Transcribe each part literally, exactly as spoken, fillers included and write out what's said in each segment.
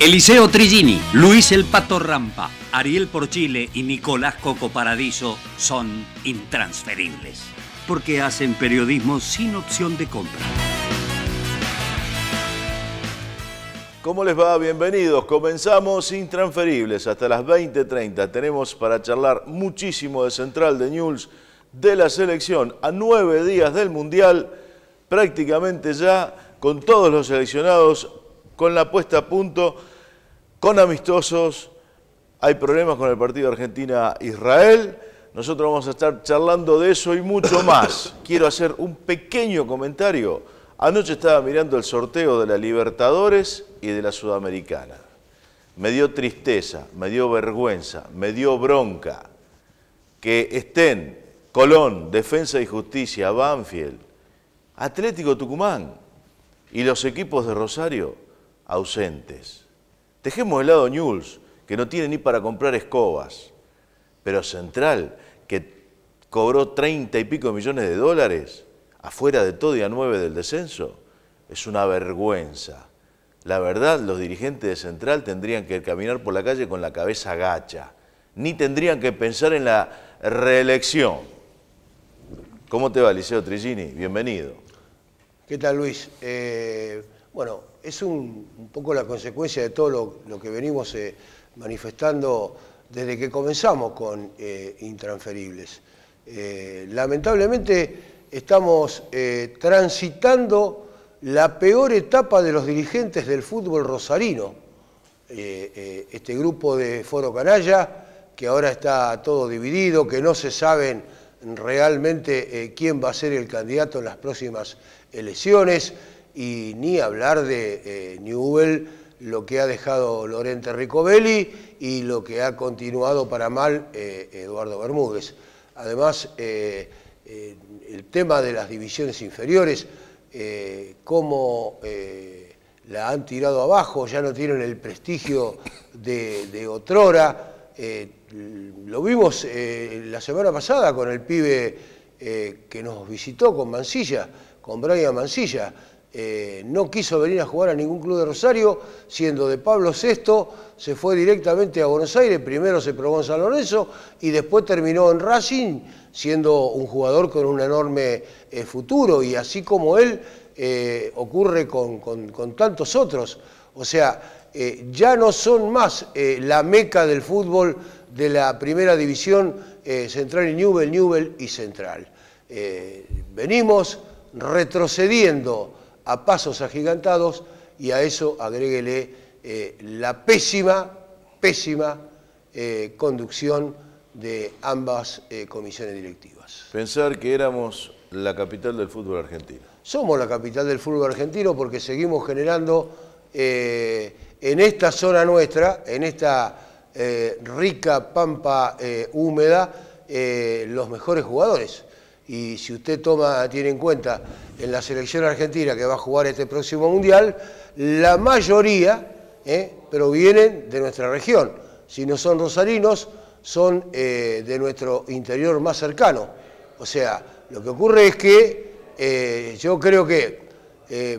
Eliseo Trillini, Luis El Pato Rampa, Ariel Porcile y Nicolás Coco Paradiso son intransferibles porque hacen periodismo sin opción de compra. ¿Cómo les va? Bienvenidos. Comenzamos intransferibles hasta las veinte treinta. Tenemos para charlar muchísimo de Central, de Newell's, de la selección a nueve días del Mundial, prácticamente ya con todos los seleccionados, con la puesta a punto, con amistosos. Hay problemas con el partido Argentina-Israel. Nosotros vamos a estar charlando de eso y mucho más. Quiero hacer un pequeño comentario. Anoche estaba mirando el sorteo de la Libertadores y de la Sudamericana. Me dio tristeza, me dio vergüenza, me dio bronca que estén Colón, Defensa y Justicia, Banfield, Atlético Tucumán y los equipos de Rosario ausentes. Dejemos de lado Newell's, que no tiene ni para comprar escobas, pero Central, que cobró treinta y pico millones de dólares, afuera de todo y a nueve del descenso, es una vergüenza. La verdad, los dirigentes de Central tendrían que caminar por la calle con la cabeza gacha, ni tendrían que pensar en la reelección. ¿Cómo te va, Eliseo Trillini? Bienvenido. ¿Qué tal, Luis? Eh, bueno, es un, un poco la consecuencia de todo lo, lo que venimos eh, manifestando desde que comenzamos con eh, Intransferibles. Eh, lamentablemente estamos eh, transitando la peor etapa de los dirigentes del fútbol rosarino. Eh, eh, este grupo de Foro Canalla, que ahora está todo dividido, que no se saben realmente eh, quién va a ser el candidato en las próximas elecciones, y ni hablar de eh, Newell, lo que ha dejado Lorente Ricovelli y lo que ha continuado para mal eh, Eduardo Bermúdez. Además, eh, eh, el tema de las divisiones inferiores, eh, cómo eh, la han tirado abajo, ya no tienen el prestigio de, de otrora. Eh, lo vimos eh, la semana pasada con el pibe eh, que nos visitó con Mansilla, con Brian Mansilla. Eh, no quiso venir a jugar a ningún club de Rosario, siendo de Pablo sexto, se fue directamente a Buenos Aires, primero se probó en San Lorenzo y después terminó en Racing, siendo un jugador con un enorme eh, futuro, y así como él eh, ocurre con, con, con tantos otros. O sea, eh, ya no son más eh, la meca del fútbol de la primera división, eh, Central y Newell's, Newell's y Central. Eh, venimos retrocediendo a pasos agigantados, y a eso agréguele eh, la pésima, pésima eh, conducción de ambas eh, comisiones directivas. Pensar que éramos la capital del fútbol argentino. Somos la capital del fútbol argentino porque seguimos generando eh, en esta zona nuestra, en esta eh, rica pampa eh, húmeda, eh, los mejores jugadores. Y si usted toma, tiene en cuenta, en la selección argentina que va a jugar este próximo Mundial, la mayoría eh, provienen de nuestra región. Si no son rosarinos, son eh, de nuestro interior más cercano. O sea, lo que ocurre es que eh, yo creo que eh,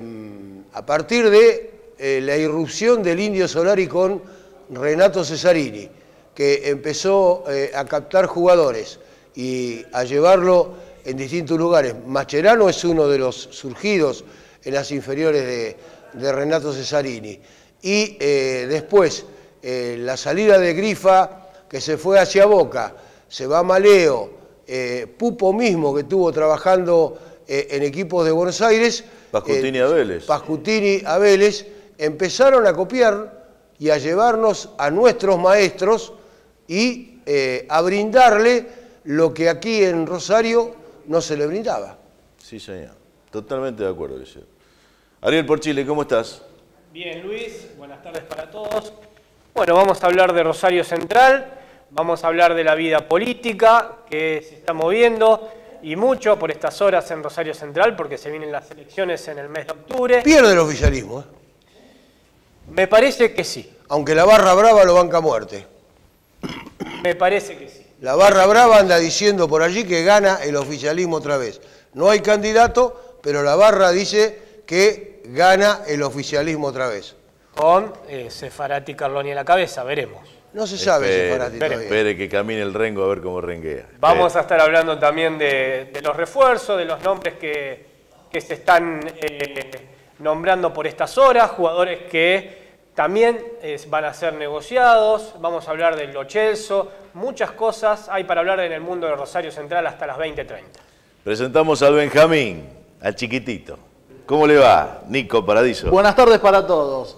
a partir de eh, la irrupción del Indio Solari con Renato Cesarini, que empezó eh, a captar jugadores y a llevarlo en distintos lugares. Macherano es uno de los surgidos en las inferiores de, de Renato Cesarini. Y eh, después, eh, la salida de Grifa, que se fue hacia Boca, se va Maleo, eh, Pupo mismo, que estuvo trabajando eh, en equipos de Buenos Aires. Pascutini eh, a Vélez. Pascutini a Vélez. Empezaron a copiar y a llevarnos a nuestros maestros y eh, a brindarle lo que aquí en Rosario no se le brindaba. Sí, señor. Totalmente de acuerdo, Eliseo. Ariel Porcile, ¿cómo estás? Bien, Luis. Buenas tardes para todos. Bueno, vamos a hablar de Rosario Central, vamos a hablar de la vida política que se está moviendo, y mucho por estas horas en Rosario Central, porque se vienen las elecciones en el mes de octubre. ¿Pierde el oficialismo? ¿Eh? Me parece que sí. Aunque la barra brava lo banca a muerte. Me parece que sí. La barra brava anda diciendo por allí que gana el oficialismo otra vez. No hay candidato, pero la barra dice que gana el oficialismo otra vez. con eh, Sefarati Carloni a la cabeza, veremos. No se sabe, espere, Sefarati espere. espere que camine el rengo a ver cómo renguea. Espere. Vamos a estar hablando también de, de los refuerzos, de los nombres que, que se están eh, nombrando por estas horas, jugadores que también eh, van a ser negociados, vamos a hablar del Lo Celso, muchas cosas hay para hablar en el mundo de Rosario Central hasta las veinte treinta. Presentamos al Benjamín, al chiquitito. ¿Cómo le va, Nico Paradiso? Buenas tardes para todos.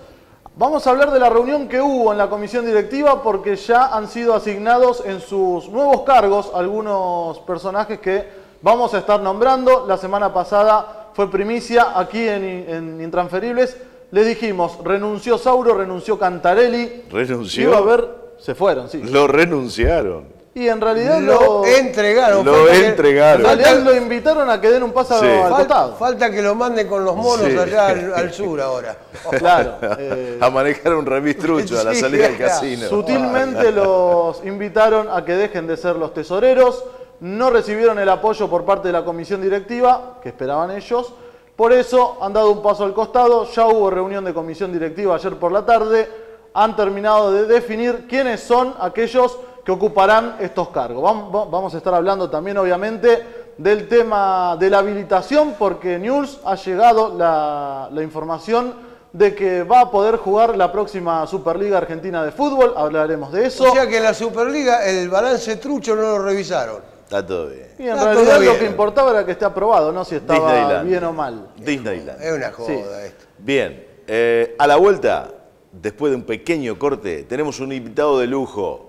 Vamos a hablar de la reunión que hubo en la comisión directiva porque ya han sido asignados en sus nuevos cargos algunos personajes que vamos a estar nombrando. La semana pasada fue primicia aquí en, en Intransferibles. Les dijimos, renunció Sauro, renunció Cantarelli. ¿Renunció? Iba a ver, se fueron, sí. Lo renunciaron. Y en realidad lo, lo entregaron. Lo entregaron. En realidad lo invitaron a que den un paso sí. al costado. Falta que lo manden con los monos sí. allá al, al sur ahora. Claro. Eh... A manejar un remistrucho a la salida sí, del casino. Sutilmente los invitaron a que dejen de ser los tesoreros. No recibieron el apoyo por parte de la comisión directiva, que esperaban ellos. Por eso han dado un paso al costado, ya hubo reunión de comisión directiva ayer por la tarde, han terminado de definir quiénes son aquellos que ocuparán estos cargos. Vamos a estar hablando también, obviamente, del tema de la habilitación, porque Newell's ha llegado la, la información de que va a poder jugar la próxima Superliga Argentina de Fútbol, hablaremos de eso. O sea que en la Superliga el balance trucho no lo revisaron. Está todo bien. Y en está realidad lo que importaba era que esté aprobado, no si estaba Disneyland. bien o mal. Disneyland. Es una joda sí. esto. Bien, eh, a la vuelta, después de un pequeño corte, tenemos un invitado de lujo.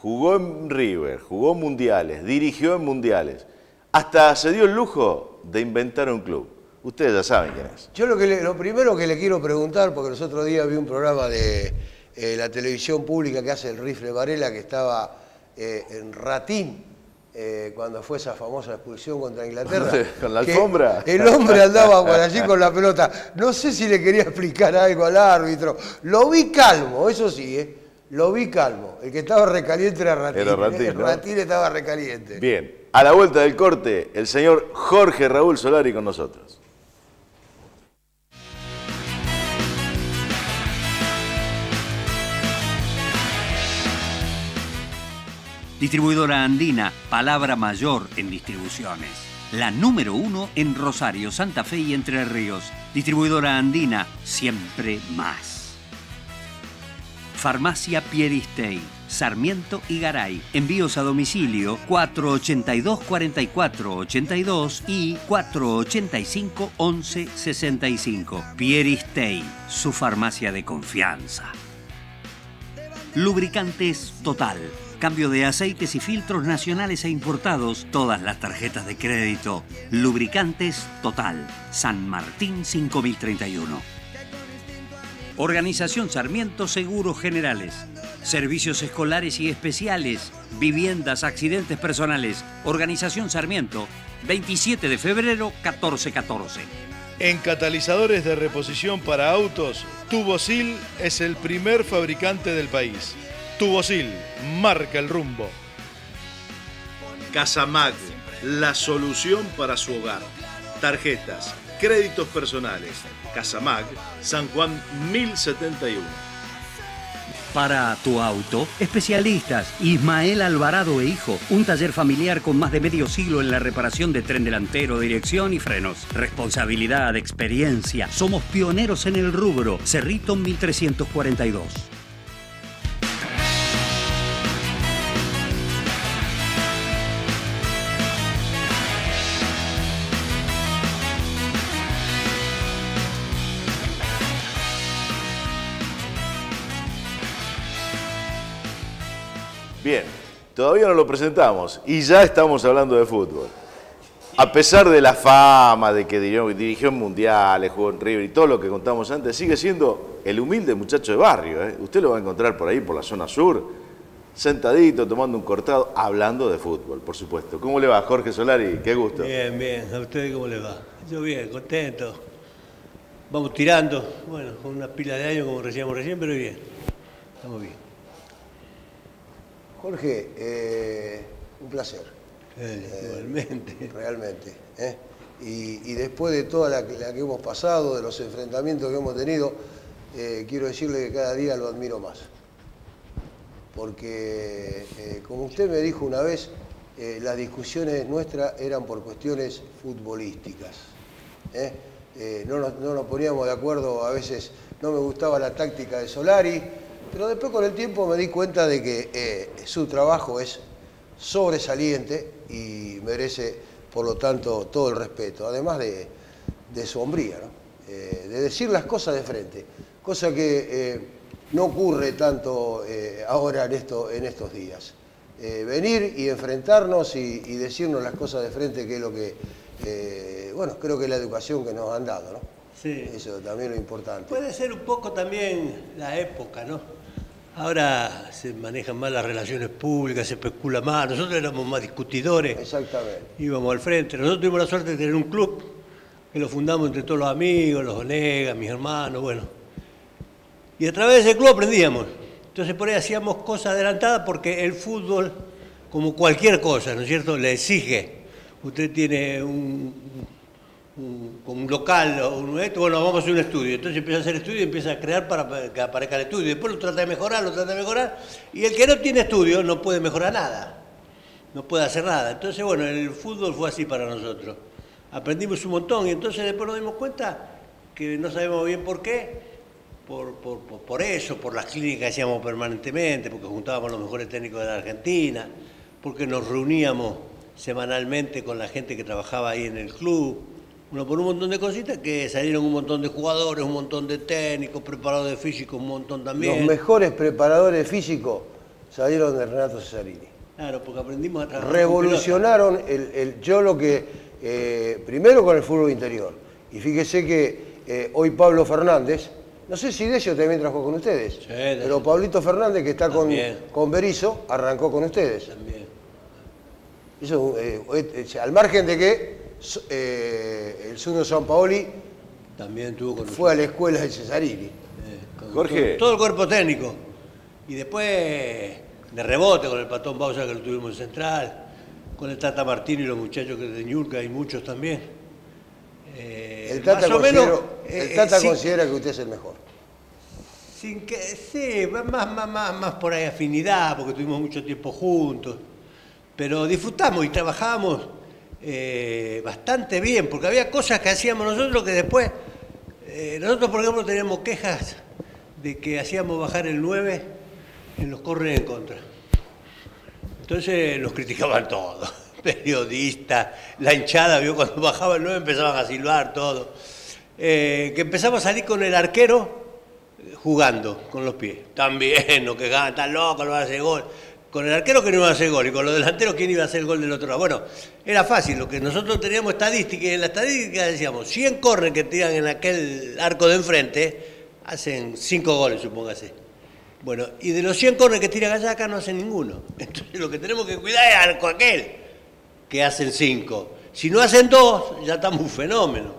Jugó en River, jugó en Mundiales, dirigió en Mundiales. Hasta se dio el lujo de inventar un club. Ustedes ya saben quién es. Yo lo, que le, lo primero que le quiero preguntar, porque los otros días vi un programa de eh, la televisión pública que hace el Rifle Varela, que estaba eh, en Ratín. Eh, cuando fue esa famosa expulsión contra Inglaterra. ¿Con la alfombra? El hombre andaba por allí con la pelota. No sé si le quería explicar algo al árbitro. Lo vi calmo, eso sí, eh. Lo vi calmo. El que estaba recaliente era Ratín. Era Ratín, el ¿no? Ratín estaba recaliente. Bien, a la vuelta del corte, el señor Jorge Raúl Solari con nosotros. Distribuidora Andina, palabra mayor en distribuciones. La número uno en Rosario, Santa Fe y Entre Ríos. Distribuidora Andina, siempre más. Farmacia Pieristey, Sarmiento y Garay. Envíos a domicilio cuatro ochenta y dos, cuarenta y cuatro ochenta y dos y cuatro ochenta y cinco, once sesenta y cinco. Pieristey, su farmacia de confianza. Lubricantes Total. Cambio de aceites y filtros nacionales e importados. Todas las tarjetas de crédito. Lubricantes Total. San Martín cinco mil treinta y uno. Organización Sarmiento Seguros Generales. Servicios escolares y especiales. Viviendas, accidentes personales. Organización Sarmiento. veintisiete de febrero, catorce catorce. En catalizadores de reposición para autos, Tubosil es el primer fabricante del país. Tubosil, marca el rumbo. Casamag, la solución para su hogar. Tarjetas, créditos personales. Casamag, San Juan mil setenta y uno. Para tu auto, especialistas Ismael Alvarado e Hijo. Un taller familiar con más de medio siglo en la reparación de tren delantero, dirección y frenos. Responsabilidad, experiencia. Somos pioneros en el rubro. Cerrito mil trescientos cuarenta y dos. Bien, todavía no lo presentamos y ya estamos hablando de fútbol. A pesar de la fama de que dirigió en Mundiales, jugó en River y todo lo que contamos antes, sigue siendo el humilde muchacho de barrio, ¿eh? Usted lo va a encontrar por ahí, por la zona sur, sentadito, tomando un cortado, hablando de fútbol, por supuesto. ¿Cómo le va, Jorge Solari? Qué gusto. Bien, bien. ¿A usted cómo le va? Yo bien, contento. Vamos tirando, bueno, con una pila de años como decíamos recién, pero bien. Estamos bien. Jorge, eh, un placer. Eh, eh, igualmente. Realmente. Eh. Y, y después de toda la, la que hemos pasado, de los enfrentamientos que hemos tenido, eh, quiero decirle que cada día lo admiro más. Porque, eh, como usted me dijo una vez, eh, las discusiones nuestras eran por cuestiones futbolísticas. ¿eh? Eh, no, nos, no nos poníamos de acuerdo, a veces no me gustaba la táctica de Solari, pero después con el tiempo me di cuenta de que eh, su trabajo es sobresaliente y merece, por lo tanto, todo el respeto, además de, de su hombría, ¿no? eh, de decir las cosas de frente, cosa que... Eh, no ocurre tanto eh, ahora en, esto, en estos días. Eh, venir y enfrentarnos y, y decirnos las cosas de frente, que es lo que, eh, bueno, creo que es la educación que nos han dado, ¿no? Sí. Eso también es lo importante. Puede ser un poco también la época, ¿no? Ahora se manejan más las relaciones públicas, se especula más, nosotros éramos más discutidores. Exactamente. Íbamos al frente. Nosotros tuvimos la suerte de tener un club que lo fundamos entre todos los amigos, los colegas, mis hermanos, bueno. Y a través de ese club aprendíamos. Entonces por ahí hacíamos cosas adelantadas porque el fútbol, como cualquier cosa, ¿no es cierto?, le exige. Usted tiene un, un, un local o un esto, bueno, vamos a hacer un estudio. Entonces empieza a hacer estudio y empieza a crear para que aparezca el estudio. Después lo trata de mejorar, lo trata de mejorar. Y el que no tiene estudio no puede mejorar nada. No puede hacer nada. Entonces, bueno, el fútbol fue así para nosotros. Aprendimos un montón y entonces después nos dimos cuenta que no sabemos bien por qué. Por, por, por eso, por las clínicas que hacíamos permanentemente, porque juntábamos los mejores técnicos de la Argentina, porque nos reuníamos semanalmente con la gente que trabajaba ahí en el club. Bueno, por un montón de cositas que salieron un montón de jugadores, un montón de técnicos, preparadores físicos, un montón también. Los mejores preparadores físicos salieron de Renato Cesarini. Claro, porque aprendimos a trabajar. Revolucionaron el, el, yo lo que, eh, primero con el fútbol interior. Y fíjese que eh, hoy Pablo Fernández, no sé si Decio también trabajó con ustedes, sí, pero Pablito Fernández, que está también. con, con Berizzo, arrancó con ustedes. También. Eso, eh, eh, al margen de que eh, el Zuno Sampaoli también tuvo con fue ustedes. a la escuela de Cesarini. Eh, con Jorge. Todo, todo el cuerpo técnico. Y después de rebote con el Patón Bausa, que lo tuvimos en Central, con el Tata Martino y los muchachos que de Ñurka, hay muchos también. Eh, el Tata, menos, el Tata eh, sin, considera que usted es el mejor. Sin que, sí, más, más, más, más por ahí afinidad, porque tuvimos mucho tiempo juntos. Pero disfrutamos y trabajamos eh, bastante bien, porque había cosas que hacíamos nosotros que después... Eh, nosotros, por ejemplo, teníamos quejas de que hacíamos bajar el nueve en los corren en contra. Entonces nos criticaban todos. Periodista, la hinchada, vio, cuando bajaba el nueve empezaban a silbar todo. Eh, que empezamos a salir con el arquero jugando con los pies. También, no que ganan, tan locos, no van a hacer gol. Con el arquero que no iba a hacer gol y con los delanteros, ¿quién iba a hacer el gol del otro lado? Bueno, era fácil, lo que nosotros teníamos estadística y en la estadística decíamos, cien corren que tiran en aquel arco de enfrente, hacen cinco goles, supóngase. Bueno, y de los cien corren que tiran allá, acá no hacen ninguno. Entonces lo que tenemos que cuidar es arco aquel. Que hacen cinco. Si no hacen dos, ya estamos un fenómeno.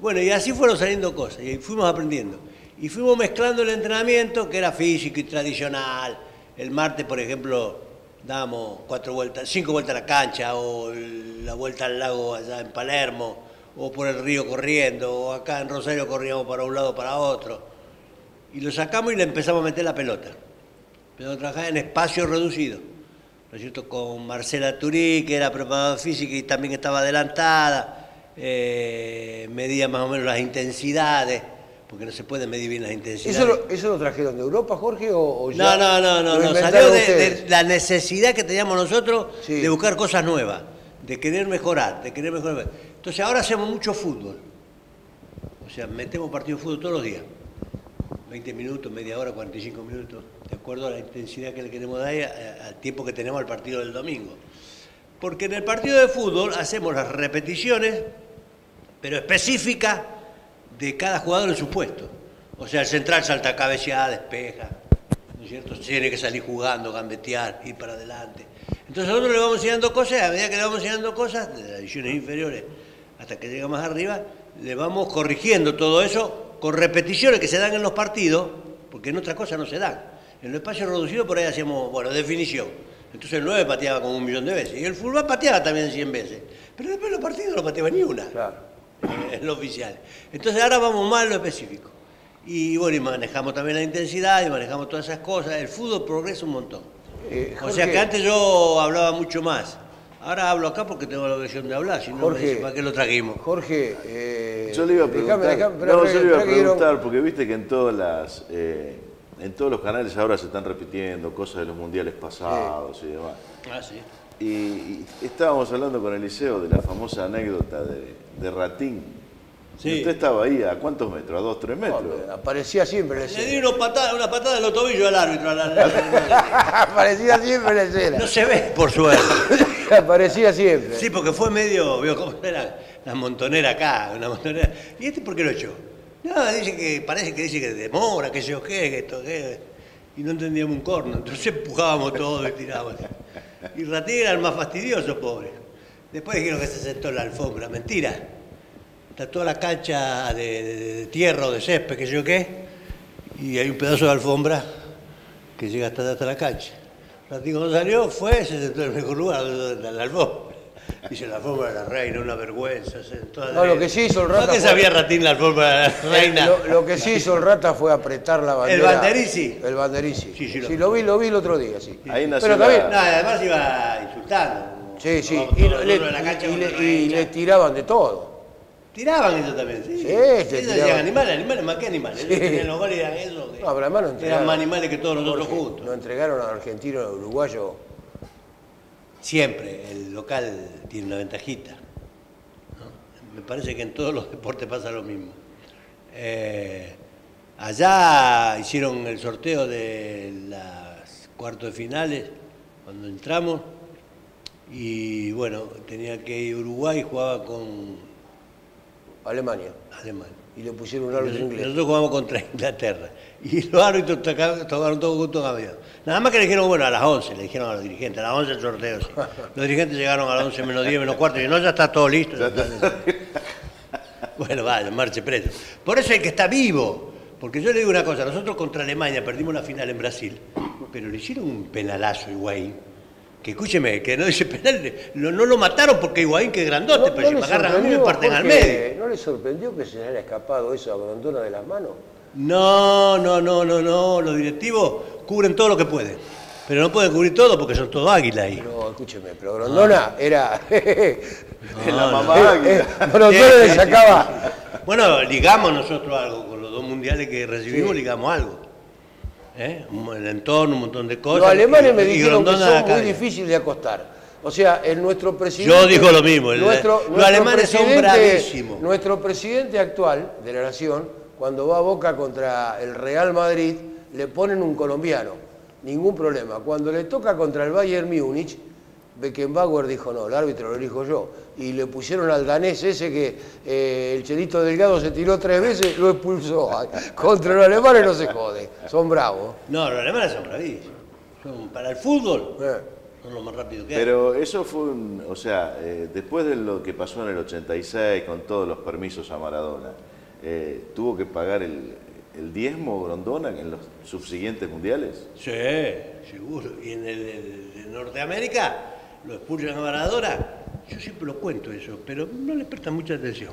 Bueno, y así fueron saliendo cosas, y fuimos aprendiendo. Y fuimos mezclando el entrenamiento, que era físico y tradicional. El martes, por ejemplo, dábamos cuatro vueltas, cinco vueltas a la cancha, o la vuelta al lago allá en Palermo, o por el río corriendo, o acá en Rosario corríamos para un lado para otro. Y lo sacamos y le empezamos a meter la pelota. Empezamos a trabajar en espacio reducido. ¿No es cierto? Con Marcela Turí, que era preparadora física y también estaba adelantada, eh, medía más o menos las intensidades, porque no se puede medir bien las intensidades. ¿Eso lo, eso lo trajeron de Europa, Jorge? O, o ya no, no, no, no, salió de, de la necesidad que teníamos nosotros, sí, de buscar cosas nuevas, de querer mejorar, de querer mejorar. Entonces ahora hacemos mucho fútbol, o sea, metemos partido de fútbol todos los días, veinte minutos, media hora, cuarenta y cinco minutos. De acuerdo a la intensidad que le queremos dar al tiempo que tenemos al partido del domingo. Porque en el partido de fútbol hacemos las repeticiones, pero específicas de cada jugador en su puesto. O sea, el central salta, cabeceada, despeja, ¿no es cierto? Tiene que salir jugando, gambetear, ir para adelante. Entonces nosotros le vamos enseñando cosas, a medida que le vamos enseñando cosas, de las divisiones inferiores hasta que llega más arriba, le vamos corrigiendo todo eso con repeticiones que se dan en los partidos, porque en otras cosas no se dan. En los espacios reducidos por ahí hacíamos, bueno, definición. Entonces el nueve pateaba como un millón de veces. Y el fullback pateaba también cien veces. Pero después los partidos no pateaba ni una. Claro. En los oficiales. Entonces ahora vamos más a lo específico. Y bueno, y manejamos también la intensidad y manejamos todas esas cosas. El fútbol progresa un montón. Eh, Jorge, o sea que antes yo hablaba mucho más. Ahora hablo acá porque tengo la obligación de hablar, si no, Jorge, me dice, ¿para qué lo trajimos? Jorge, eh, yo le iba a preguntar, dejame, dejame, pero, no, pero, yo le iba a preguntar porque viste que en todas las, eh, en todos los canales ahora se están repitiendo cosas de los mundiales pasados sí. y demás. Ah, sí. Y, y estábamos hablando con Eliseo de la famosa anécdota de, de Ratín. Sí. Usted estaba ahí, ¿a cuántos metros? ¿A dos, tres metros? No, aparecía siempre en escena. Le di una patada, una patada en los tobillos al árbitro. Al, al, al, al... aparecía siempre en escena. No se ve, por suerte. Aparecía siempre. Sí, porque fue medio, vio cómo era la montonera acá, una montonera. ¿Y este por qué lo echó? No, dice que, parece que dice que demora, que se yo qué, que esto, que... Y no entendíamos un corno, entonces empujábamos todo y tirábamos. Y Ratín era el más fastidioso, pobre. Después dijeron que se sentó en la alfombra, mentira. Toda la cancha de, de, de tierra o de césped, que sé yo qué, y hay un pedazo de alfombra que llega hasta, hasta la cancha. Ratín cuando salió fue, se sentó en el mejor lugar, la, la alfombra. Dice, la alfombra de la reina, una vergüenza. Se sentó a la no, lo que sí hizo el Rata... ¿No te fue... sabía Ratín la alfombra de la reina? Lo, lo que sí hizo el Rata fue apretar la bandera. ¿El banderici? El banderici. Sí, sí, lo, sí, lo vi, lo vi el otro día, sí. Ahí nació. Pero también... La... No, además iba insultando. Sí, sí, no, y, le, la cancha, y, le, y le tiraban de todo. Tiraban eso también, sí. Sí, sí ellos decían animales, animales, más que animales. Sí. Tenían los goles, eran eso. Que no, pero además no entregaron. Eran más animales que todos nosotros juntos. Lo entregaron al argentino, al uruguayo. Siempre, el local tiene una ventajita, ¿no? Me parece que en todos los deportes pasa lo mismo. Eh, allá hicieron el sorteo de las cuartos de finales, cuando entramos. Y bueno, tenía que ir Uruguay, jugaba con... Alemania. Alemania. Y le pusieron un árbitro inglés. Nosotros jugamos contra Inglaterra. Y los árbitros tocaron todos juntos a medio. Nada más que le dijeron, bueno, a las once, le dijeron a los dirigentes, a las once el sorteo. Sí. Los dirigentes llegaron a las once menos diez, menos cuarto, y no, ya está todo listo. Ya está listo. Bueno, vaya, marche preso. Por eso hay que estar vivo. Porque yo le digo una cosa, nosotros contra Alemania perdimos la final en Brasil, pero le hicieron un penalazo a Higuaín. Que escúcheme, que no dice penal, no, no lo mataron porque Higuaín que es grandote, no, pero no si me agarran a mí me parten al medio. ¿No le sorprendió que se le haya escapado esa abandona de las manos? No, no, no, no, no, los directivos cubren todo lo que pueden, pero no pueden cubrir todo porque son todos águilas ahí. No, escúcheme, pero Grondona ah. era no, la mamá no, águila. Eh, Grondona sí, le sacaba... Sí, sí. Bueno, ligamos nosotros algo, con los dos mundiales que recibimos sí. ligamos algo. ¿Eh? El entorno, un montón de cosas. Los alemanes me dijeron que son muy difíciles de acostar. O sea, el nuestro presidente... Yo digo lo mismo. El, nuestro, los nuestro alemanes son bravísimos. Nuestro presidente actual de la Nación, cuando va a Boca contra el Real Madrid, le ponen un colombiano. Ningún problema. Cuando le toca contra el Bayern Múnich, Beckenbauer dijo, no, el árbitro lo elijo yo. Y le pusieron al danés ese que eh, el Chelito Delgado se tiró tres veces, lo expulsó. Contra los alemanes no se jode, son bravos. No, los alemanes son bravísimos. Son para el fútbol, eh. son lo más rápido que hay. Pero eso fue, un, o sea, eh, después de lo que pasó en el ochenta y seis con todos los permisos a Maradona, eh, ¿tuvo que pagar el, el diezmo Grondona en los subsiguientes mundiales? Sí, seguro. Y en el, el, el Norteamérica... lo expulsan a Maradona, yo siempre lo cuento eso, pero no le prestan mucha atención.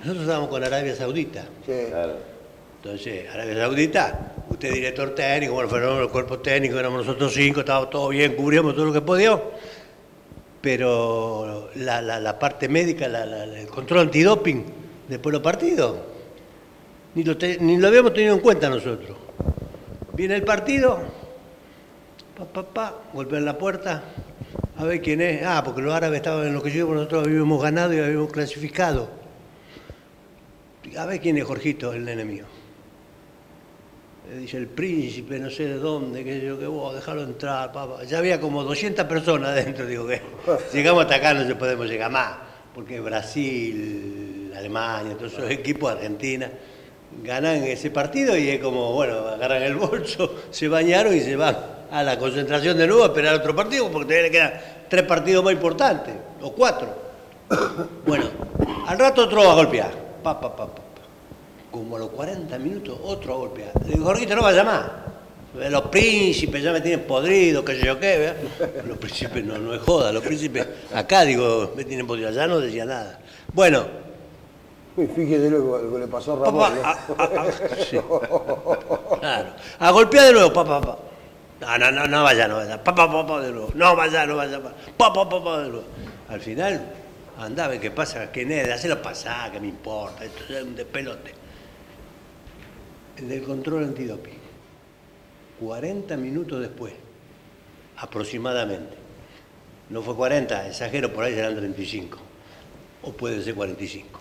Nosotros estábamos con Arabia Saudita. Sí. Claro. Entonces, Arabia Saudita, usted director técnico, bueno, fueron los cuerpos técnicos, éramos nosotros cinco, estábamos todo bien, cubríamos todo lo que podíamos, pero la, la, la parte médica, la, la, el control antidoping, después de los partidos, ni lo, te, ni lo habíamos tenido en cuenta nosotros. Viene el partido, pa, pa, pa, golpean la puerta. A ver quién es. Ah, porque los árabes estaban enloquecidos, porque nosotros habíamos ganado y habíamos clasificado. A ver quién es Jorgito, el nene mío. Le dice el príncipe, no sé de dónde, que yo, que vos, dejalo entrar, papá. Ya había como doscientas personas adentro, digo que llegamos hasta acá, no se podemos llegar más. Porque Brasil, Alemania, todos esos equipos, Argentina, ganan ese partido y es como, bueno, agarran el bolso, se bañaron y se van a la concentración de nuevo a esperar otro partido porque todavía le quedan tres partidos más importantes o cuatro. Bueno, al rato otro va a golpear, pa, pa, pa, pa. Como a los cuarenta minutos otro va a golpear. Le digo, Jorgito, no vaya más, los príncipes ya me tienen podrido, qué sé yo qué, ¿verdad? Los príncipes no, no es joda, los príncipes acá digo me tienen podrido, allá no decía nada. Bueno, Fíjese lo que le pasó a Ramón. Papá, ¿no? a, a, a, sí. Claro. A golpear de nuevo, papá, papá. No, no, no, no vaya, no vaya. Papá, papá, de nuevo. No vaya, no vaya. Papá, papá, de nuevo. Al final, andá, ve qué pasa, que nada, hacelo pasar, que me importa. Esto es un despelote. El del control antidoping. cuarenta minutos después, aproximadamente. No fue cuarenta, exagero, por ahí serán treinta y cinco. O puede ser cuarenta y cinco.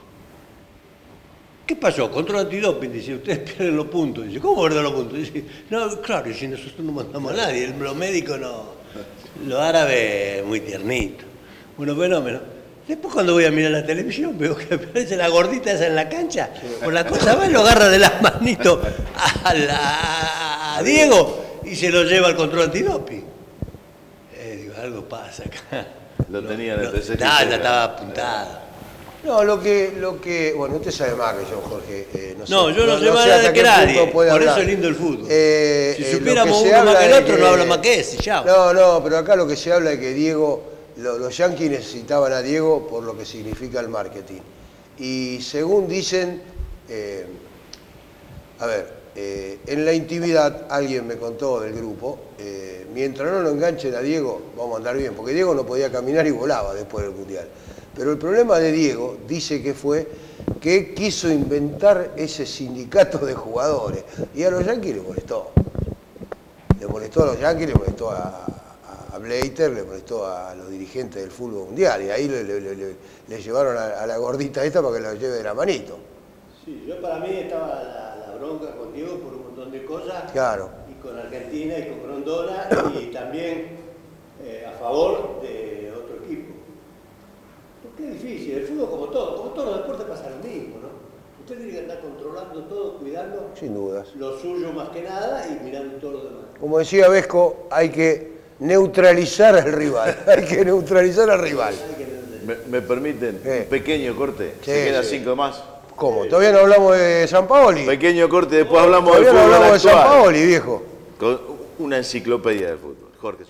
¿Qué pasó? Control antidoping, dice, ustedes pierden los puntos. Dice, ¿cómo pierden los puntos? Dice, no, claro, y si nosotros no mandamos a nadie, los médicos no. Los árabes, muy tiernitos. Bueno, fenómeno. Después cuando voy a mirar la televisión veo que aparece la gordita esa en la cancha. Por la cosa va y lo agarra de las manitos a, la, a Diego y se lo lleva al control antidoping. Eh, digo, algo pasa acá. Lo tenían en el tercer equipo. Ya estaba apuntado. No, lo que, lo que... Bueno, usted sabe más que yo, Jorge. Eh, no, sé, no, yo no, no sé más nada que nadie. Por hablar. Eso es lindo el fútbol. Eh, si eh, supiéramos uno más que el otro, que, no habla más que ese, ya. No, no, pero acá lo que se habla es que Diego... Lo, los yanquis necesitaban a Diego por lo que significa el marketing. Y según dicen... Eh, a ver, eh, en la intimidad, alguien me contó del grupo, eh, mientras no lo enganchen a Diego, vamos a andar bien. Porque Diego no podía caminar y volaba después del Mundial. Pero el problema de Diego, dice que fue, que quiso inventar ese sindicato de jugadores. Y a los yanquis le molestó. Le molestó a los yanquis, le molestó a, a Blatter, le molestó a los dirigentes del fútbol mundial. Y ahí le, le, le, le llevaron a, a la gordita esta para que la lleve de la manito. Sí, yo para mí estaba la, la bronca con Diego por un montón de cosas. Claro. Y con Argentina y con Grondona y también eh, a favor de otro equipo. Porque es difícil, el fútbol como todo, como todos los deportes pasa lo mismo, ¿no? Usted tiene que andar controlando todo, cuidando. Sin dudas. Lo suyo más que nada y mirando todo lo demás. Como decía Vesco, hay que neutralizar al rival. hay que neutralizar al rival. ¿Me, me permiten ¿Eh? un pequeño corte? Sí, ¿Se quedan sí. cinco más? ¿Cómo? ¿Todavía no hablamos de Sampaoli? Pequeño corte, después no, hablamos del fútbol no hablamos actual. de Sampaoli, viejo. Con una enciclopedia del fútbol. Jorge.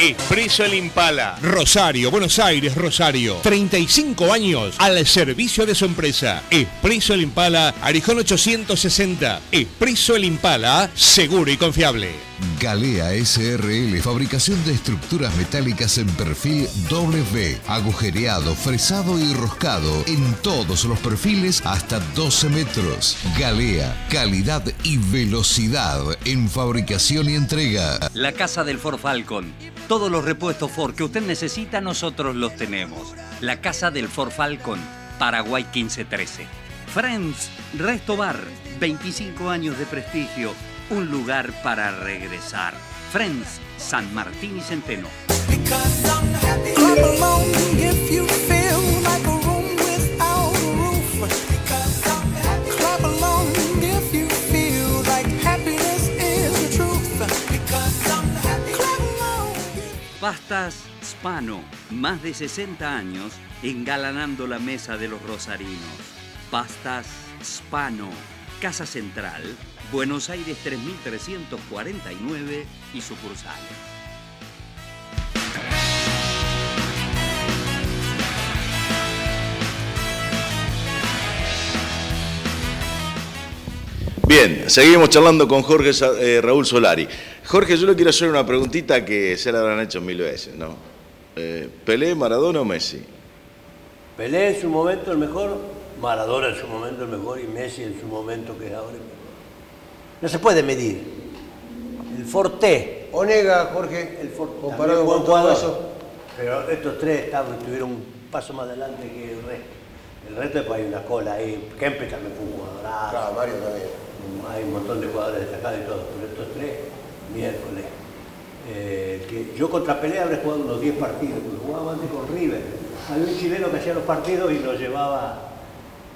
Expreso El Impala. Rosario, Buenos Aires, Rosario. treinta y cinco años al servicio de su empresa. Expreso El Impala, Arijón ochocientos sesenta. Expreso El Impala, seguro y confiable. Galea S R L, fabricación de estructuras metálicas en perfil doble ve, agujereado, fresado y roscado, en todos los perfiles hasta doce metros. Galea, calidad y velocidad en fabricación y entrega. La Casa del Ford Falcon. Todos los repuestos Ford que usted necesita, nosotros los tenemos. La Casa del Ford Falcon, Paraguay quince trece. Friends, Resto Bar, veinticinco años de prestigio, un lugar para regresar. Friends, San Martín y Centeno. Pastas Spano, más de sesenta años engalanando la mesa de los rosarinos. Pastas Spano, Casa Central, Buenos Aires tres mil trescientos cuarenta y nueve y sucursales. Bien, seguimos charlando con Jorge eh, Raúl Solari. Jorge, yo le quiero hacer una preguntita que se la habrán hecho mil veces, ¿no? Eh, ¿Pelé, Maradona o Messi? Pelé en su momento el mejor, Maradona en su momento el mejor y Messi en su momento que es ahora el mejor. No se puede medir. El Forte. Onega, Jorge, el Forte. Comparado con todo eso. Pero estos tres estaban, estuvieron un paso más adelante que el resto. El resto es para ir una cola ahí. Kempe también fue un jugadorazo. Claro, Mario también. Hay un montón de jugadores destacados y todo, pero estos tres... miércoles. Eh, que yo contra Pelé habré jugado unos diez partidos, porque jugaba antes con River. Había un chileno que hacía los partidos y los llevaba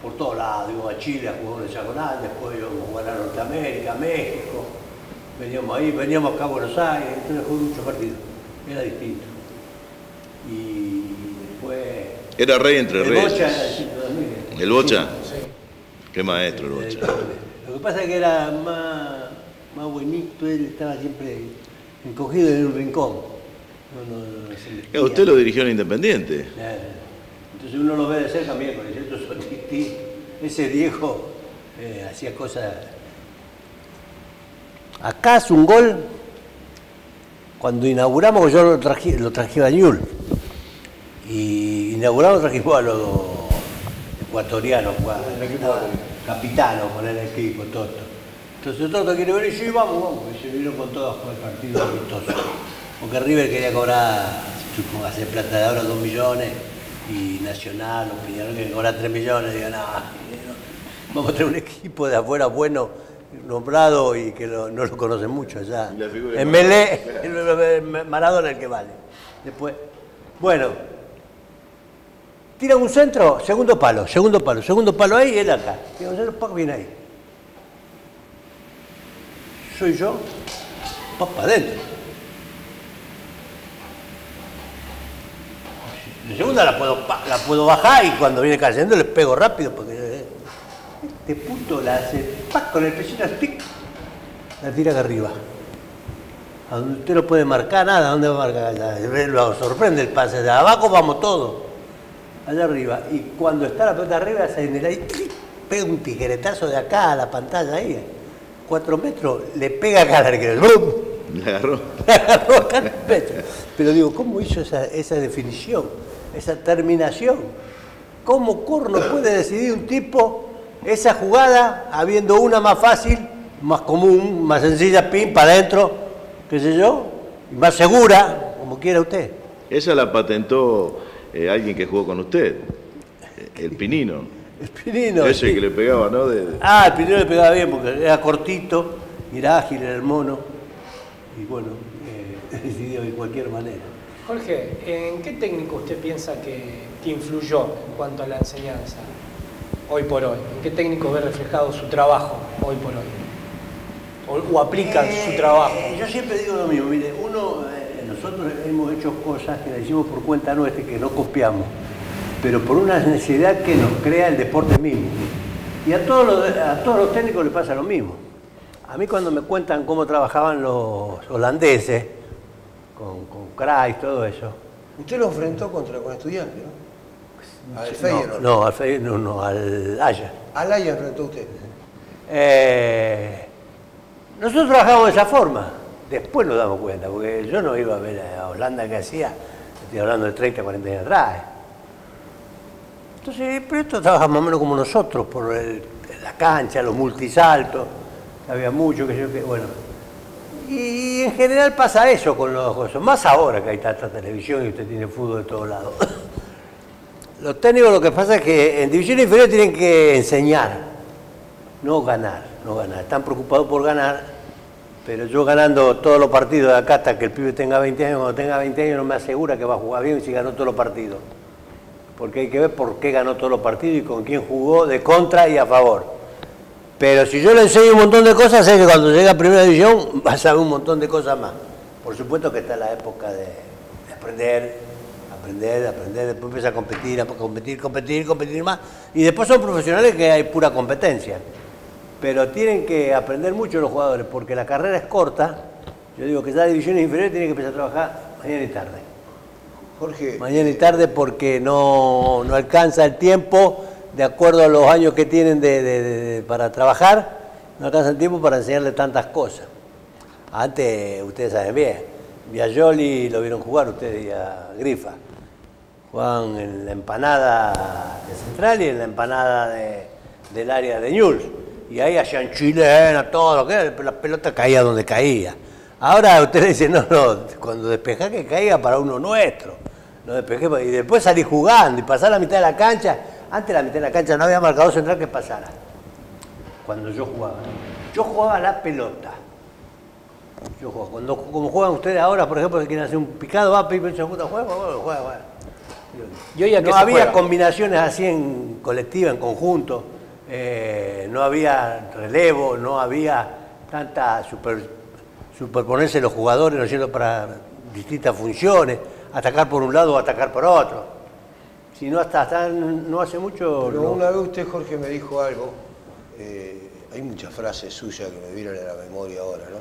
por todos lados. Iba a Chile a jugar en el Hexagonal, después íbamos a jugar a Norteamérica, México. Veníamos ahí, veníamos acá a Buenos Aires, entonces jugué muchos partidos. Era distinto. Y después... Era rey entre reyes. El Bocha era el cinco de dos mil. ¿El Bocha? Sí. Qué maestro el Bocha. Lo que pasa es que era más... más buenito, él estaba siempre encogido en un rincón. No, no, no, no, no. Usted lo dirigió en Independiente. Claro. Entonces uno lo ve de cerca, mira, con el son distintos. Ese Diego eh, hacía cosas. Acá hace un gol. Cuando inauguramos, yo lo traje, lo traje a Newell's. Y inauguramos, trajimos a los ecuatorianos, capitanos con el equipo, todo. Entonces Toto quiere venir, y yo, y vamos, vamos. Y se vino con todos por el partido amistoso. Porque River quería cobrar, supongo, hacer plata de ahora dos millones, y Nacional, los Peñarol que cobrar tres millones, digan, no, vamos a traer un equipo de afuera bueno, nombrado y que lo, no lo conocen mucho allá. En Melé, Maradona el que vale. Después, bueno, tira un centro, segundo palo, segundo palo, segundo palo ahí y él acá. Tira un centro, pac, viene ahí. Soy yo, pac, para adentro. La segunda la puedo, la puedo bajar y cuando viene cayendo le pego rápido porque este puto la hace ¡pac! Con el pechito al tic, la tira acá arriba. A donde usted no puede marcar nada, ¿a dónde va a marcar? Lo sorprende el pase, de abajo vamos todos, allá arriba. Y cuando está la pelota arriba, se en el aire, pega un tijeretazo de acá a la pantalla ahí, cuatro metros, le pega acá al arquero, ¡brum! Le agarró. Le agarró acá en el pecho. Pero digo, ¿cómo hizo esa, esa definición? Esa terminación. ¿Cómo corno puede decidir un tipo esa jugada habiendo una más fácil, más común, más sencilla, pin, para adentro, qué sé yo, y más segura, como quiera usted? Esa la patentó eh, alguien que jugó con usted, el Pinino. El Pinino. Ese sí. Que le pegaba, ¿no? De, de... Ah, el Pinino le pegaba bien porque era cortito, era ágil, era el mono, y bueno, eh, decidió de cualquier manera. Jorge, ¿en qué técnico usted piensa que, que influyó en cuanto a la enseñanza hoy por hoy? ¿En qué técnico ve reflejado su trabajo hoy por hoy? ¿O, o aplican eh, su trabajo? Yo siempre digo lo mismo, mire, uno, eh, nosotros hemos hecho cosas que las hicimos por cuenta nuestra y que no copiamos, pero por una necesidad que nos crea el deporte mismo. Y a todos los, a todos los técnicos les pasa lo mismo. A mí cuando me cuentan cómo trabajaban los holandeses, con, con Cray, todo eso. Usted lo enfrentó contra con Estudiantes, ¿no? Al Feyenoord. No, no, al Feyenoord, no, no, al Haya. Al Haya enfrentó usted. Eh, nosotros trabajamos de esa forma. Después nos damos cuenta, porque yo no iba a ver a Holanda que hacía, estoy hablando de treinta, cuarenta años atrás. Entonces, pero esto trabaja más o menos como nosotros, por el, la cancha, los multisaltos, había mucho, que yo que, bueno. Y en general pasa eso con los cosas, más ahora que hay tanta televisión y usted tiene fútbol de todos lados. Los técnicos, lo que pasa es que en divisiones inferiores tienen que enseñar, no ganar, no ganar. Están preocupados por ganar, pero yo ganando todos los partidos de acá hasta que el pibe tenga veinte años, cuando tenga veinte años no me asegura que va a jugar bien si ganó todos los partidos. Porque hay que ver por qué ganó todos los partidos y con quién jugó de contra y a favor. Pero si yo le enseño un montón de cosas, es que cuando llega a primera división va a saber un montón de cosas más. Por supuesto que está la época de, de aprender, aprender, aprender, después empieza a competir, a competir, competir, competir más. Y después son profesionales que hay pura competencia. Pero tienen que aprender mucho los jugadores, porque la carrera es corta. Yo digo que ya divisiones inferiores tienen que empezar a trabajar mañana y tarde. Jorge. Mañana y tarde porque no, no alcanza el tiempo. De acuerdo a los años que tienen de, de, de, para trabajar, no alcanzan tiempo para enseñarle tantas cosas. Antes, ustedes saben bien, Biagioli lo vieron jugar ustedes y a Grifa. Jugaban en la empanada de Central y en la empanada de, del área de Newell's. Y ahí hacían chilena, todo lo que era, la pelota caía donde caía. Ahora ustedes dicen, no, no, cuando despejás que caiga para uno nuestro. No despejé, y después salí jugando y pasar la mitad de la cancha. Antes la mitad de la cancha no había marcador central que pasara. Cuando yo jugaba. Yo jugaba la pelota. Yo jugaba. Cuando, como juegan ustedes ahora, por ejemplo, si quieren hacer un picado, va, pibe, se junta, juega, juega, juega, juega. Yo ya no había juega. Combinaciones así en colectiva, en conjunto. Eh, no había relevo, no había tanta super, superponerse los jugadores, ¿no es cierto?, para distintas funciones. Atacar por un lado o atacar por otro. Si no, hasta, hasta no hace mucho... Pero no. Una vez usted, Jorge, me dijo algo, eh, hay muchas frases suyas que me vienen a la memoria ahora, ¿no?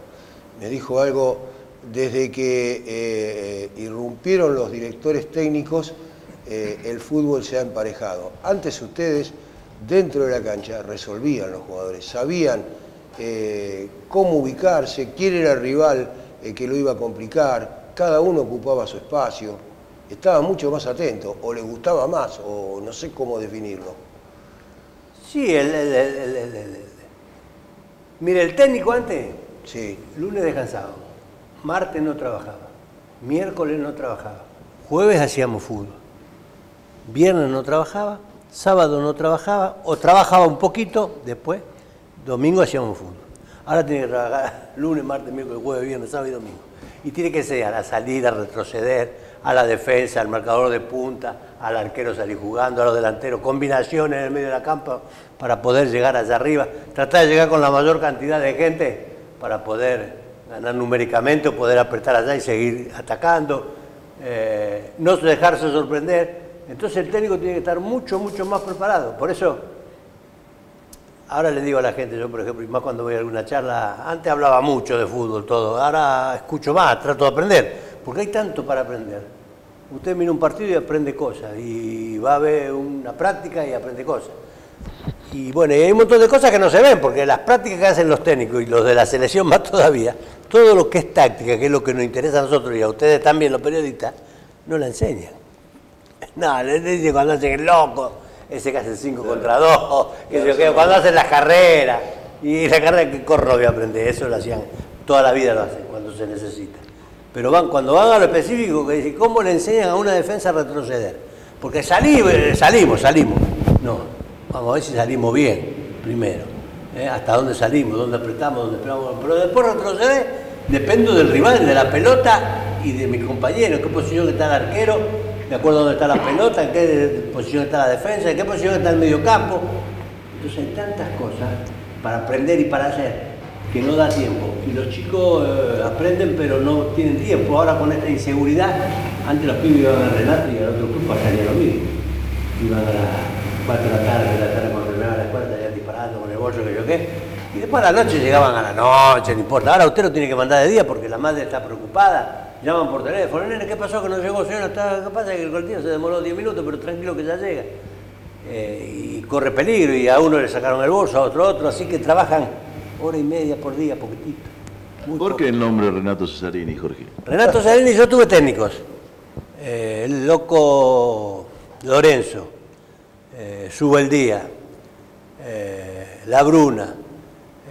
Me dijo algo desde que eh, irrumpieron los directores técnicos, eh, el fútbol se ha emparejado. Antes ustedes, dentro de la cancha, resolvían los jugadores, sabían eh, cómo ubicarse, quién era el rival eh, que lo iba a complicar, cada uno ocupaba su espacio, estaba mucho más atento, o le gustaba más, o no sé cómo definirlo. Sí, el, el, el, el, el, el. Mire, el técnico antes, sí. Lunes descansado, martes no trabajaba, miércoles no trabajaba, jueves hacíamos fútbol, viernes no trabajaba, sábado no trabajaba, o trabajaba un poquito, después, domingo hacíamos fútbol. Ahora tiene que trabajar lunes, martes, miércoles, jueves, viernes, sábado y domingo. Y tiene que ser a la salida, a retroceder, a la defensa, al marcador de punta, al arquero salir jugando, a los delanteros, combinaciones en el medio de la campa para poder llegar allá arriba, tratar de llegar con la mayor cantidad de gente para poder ganar numéricamente o poder apretar allá y seguir atacando, eh, no dejarse sorprender. Entonces el técnico tiene que estar mucho, mucho más preparado. Por eso, ahora le digo a la gente, yo por ejemplo, y más cuando voy a alguna charla, antes hablaba mucho de fútbol, todo, ahora escucho más, trato de aprender, porque hay tanto para aprender. Usted mira un partido y aprende cosas, y va a ver una práctica y aprende cosas. Y bueno, y hay un montón de cosas que no se ven, porque las prácticas que hacen los técnicos y los de la selección más todavía, todo lo que es táctica, que es lo que nos interesa a nosotros y a ustedes también los periodistas, no la enseñan. No, les dicen cuando lleguen locos. Ese que hace cinco contra dos, que se queda, cuando hacen las carreras, y la carrera que corro voy a aprender, eso lo hacían, toda la vida lo hacen cuando se necesita. Pero van, cuando van a lo específico, que dicen, ¿cómo le enseñan a una defensa a retroceder? Porque salimos, salimos, salimos. No, vamos a ver si salimos bien, primero. ¿Eh? Hasta dónde salimos, dónde apretamos, dónde esperamos. Pero después retroceder, dependo del rival, de la pelota y de mis compañeros, qué posición que está el arquero, de acuerdo a dónde está la pelota, en qué posición está la defensa, en qué posición está el mediocampo. Entonces hay tantas cosas para aprender y para hacer que no da tiempo. Y los chicos eh, aprenden pero no tienen tiempo. Ahora con esta inseguridad, antes los pibes iban a Renato y al otro club pasaría lo mismo. Iban a las cuatro de la tarde, de la tarde cuando terminaban las cuartas, ya disparando con el bolso, que yo qué. Y después a la noche llegaban a la noche, no importa. Ahora usted lo tiene que mandar de día porque la madre está preocupada. Llaman por teléfono, nene, ¿qué pasó? Que no llegó, señora, ¿qué pasa? Que el colectivo se demoró diez minutos, pero tranquilo que ya llega. Eh, y corre peligro, y a uno le sacaron el bolso, a otro, a otro, así que trabajan hora y media por día, poquitito. ¿Por poco. Qué el nombre de Renato Cesarini, Jorge? Renato Cesarini, yo tuve técnicos. Eh, el loco Lorenzo, eh, Subeldía, eh, La Bruna,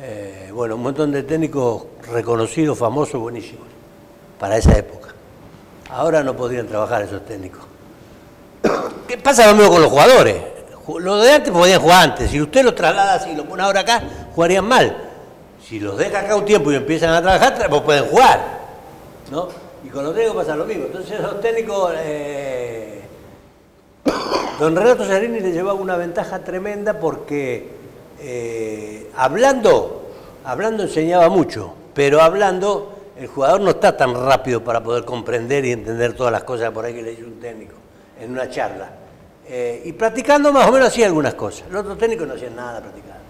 eh, bueno, un montón de técnicos reconocidos, famosos, buenísimos. Para esa época. Ahora no podrían trabajar esos técnicos. ¿Qué pasa lo mismo con los jugadores? Los de antes podían jugar antes. Si usted los traslada así y lo pone ahora acá, jugarían mal. Si los deja acá un tiempo y empiezan a trabajar, pues pueden jugar, ¿no? Y con los técnicos pasa lo mismo. Entonces los técnicos... Eh... Don Renato Cesarini le llevaba una ventaja tremenda porque eh, hablando, hablando enseñaba mucho, pero hablando... El jugador no está tan rápido para poder comprender y entender todas las cosas por ahí que le dice un técnico en una charla. Eh, y practicando más o menos hacía algunas cosas. Los otros técnicos no hacían nada practicando.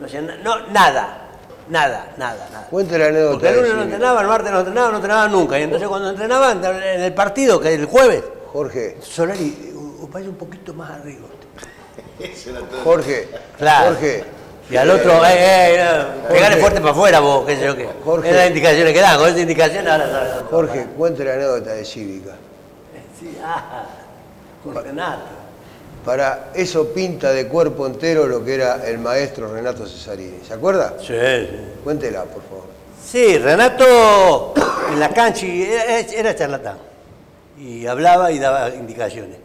No hacían na no, nada, nada, nada, nada. Cuente la anécdota. Porque el lunes no entrenaba, el martes no entrenaba, no entrenaba nunca. Y entonces cuando entrenaban en el partido, que el jueves... Jorge. Solari, vaya un poquito más arriba. Jorge, claro. Jorge. Y al otro, eh, eh, eh pegale fuerte para afuera vos, qué sé yo qué. Jorge, esas indicaciones que dan, con esas indicaciones ahora sabes. Jorge, cuente la anécdota de Cívica. Sí, ah, con pa Renato. Para eso pinta de cuerpo entero lo que era el maestro Renato Cesarini, ¿se acuerda? Sí, sí. Cuéntela, por favor. Sí, Renato en la cancha era charlatán. Y hablaba y daba indicaciones.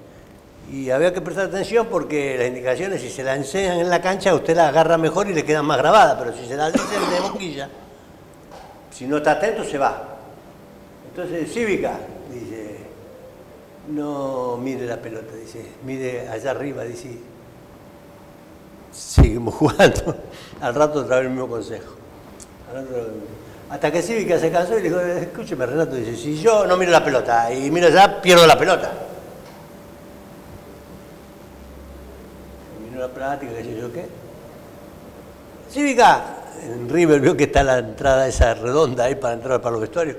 Y había que prestar atención porque las indicaciones, si se las enseñan en la cancha, usted las agarra mejor y le quedan más grabadas, pero si se las dicen de boquilla, si no está atento, se va. Entonces, Cívica, dice, no mire la pelota, dice, mire allá arriba, dice, seguimos jugando. Al rato otra vez el mismo consejo. Al rato, hasta que Cívica se cansó y le dijo, escúcheme, Renato, dice, si yo no miro la pelota y miro allá, pierdo la pelota. La práctica, qué sé yo qué. Cívica, en River vio que está la entrada esa redonda ahí para entrar para los vestuarios.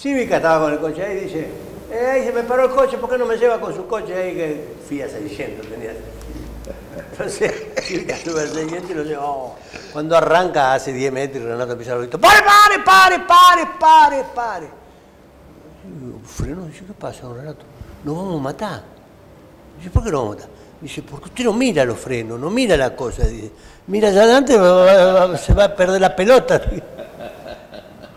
Cívica estaba con el coche ahí y dice, eh, ahí se me paró el coche, ¿por qué no me lleva con su coche ahí que fui a seiscientos, tenías? Entonces, Cívica sube a seiscientos y lo lleva. Oh. Cuando arranca hace diez metros y Renato empieza a gritar, ¡pare, pare, pare, pare, pare, pare! Freno, dice, ¿qué pasa, Renato? Nos vamos a matar. Dice, ¿por qué nos vamos a matar? Dice, porque usted no mira los frenos, no mira la cosa. Dice, mira allá adelante, se va a perder la pelota.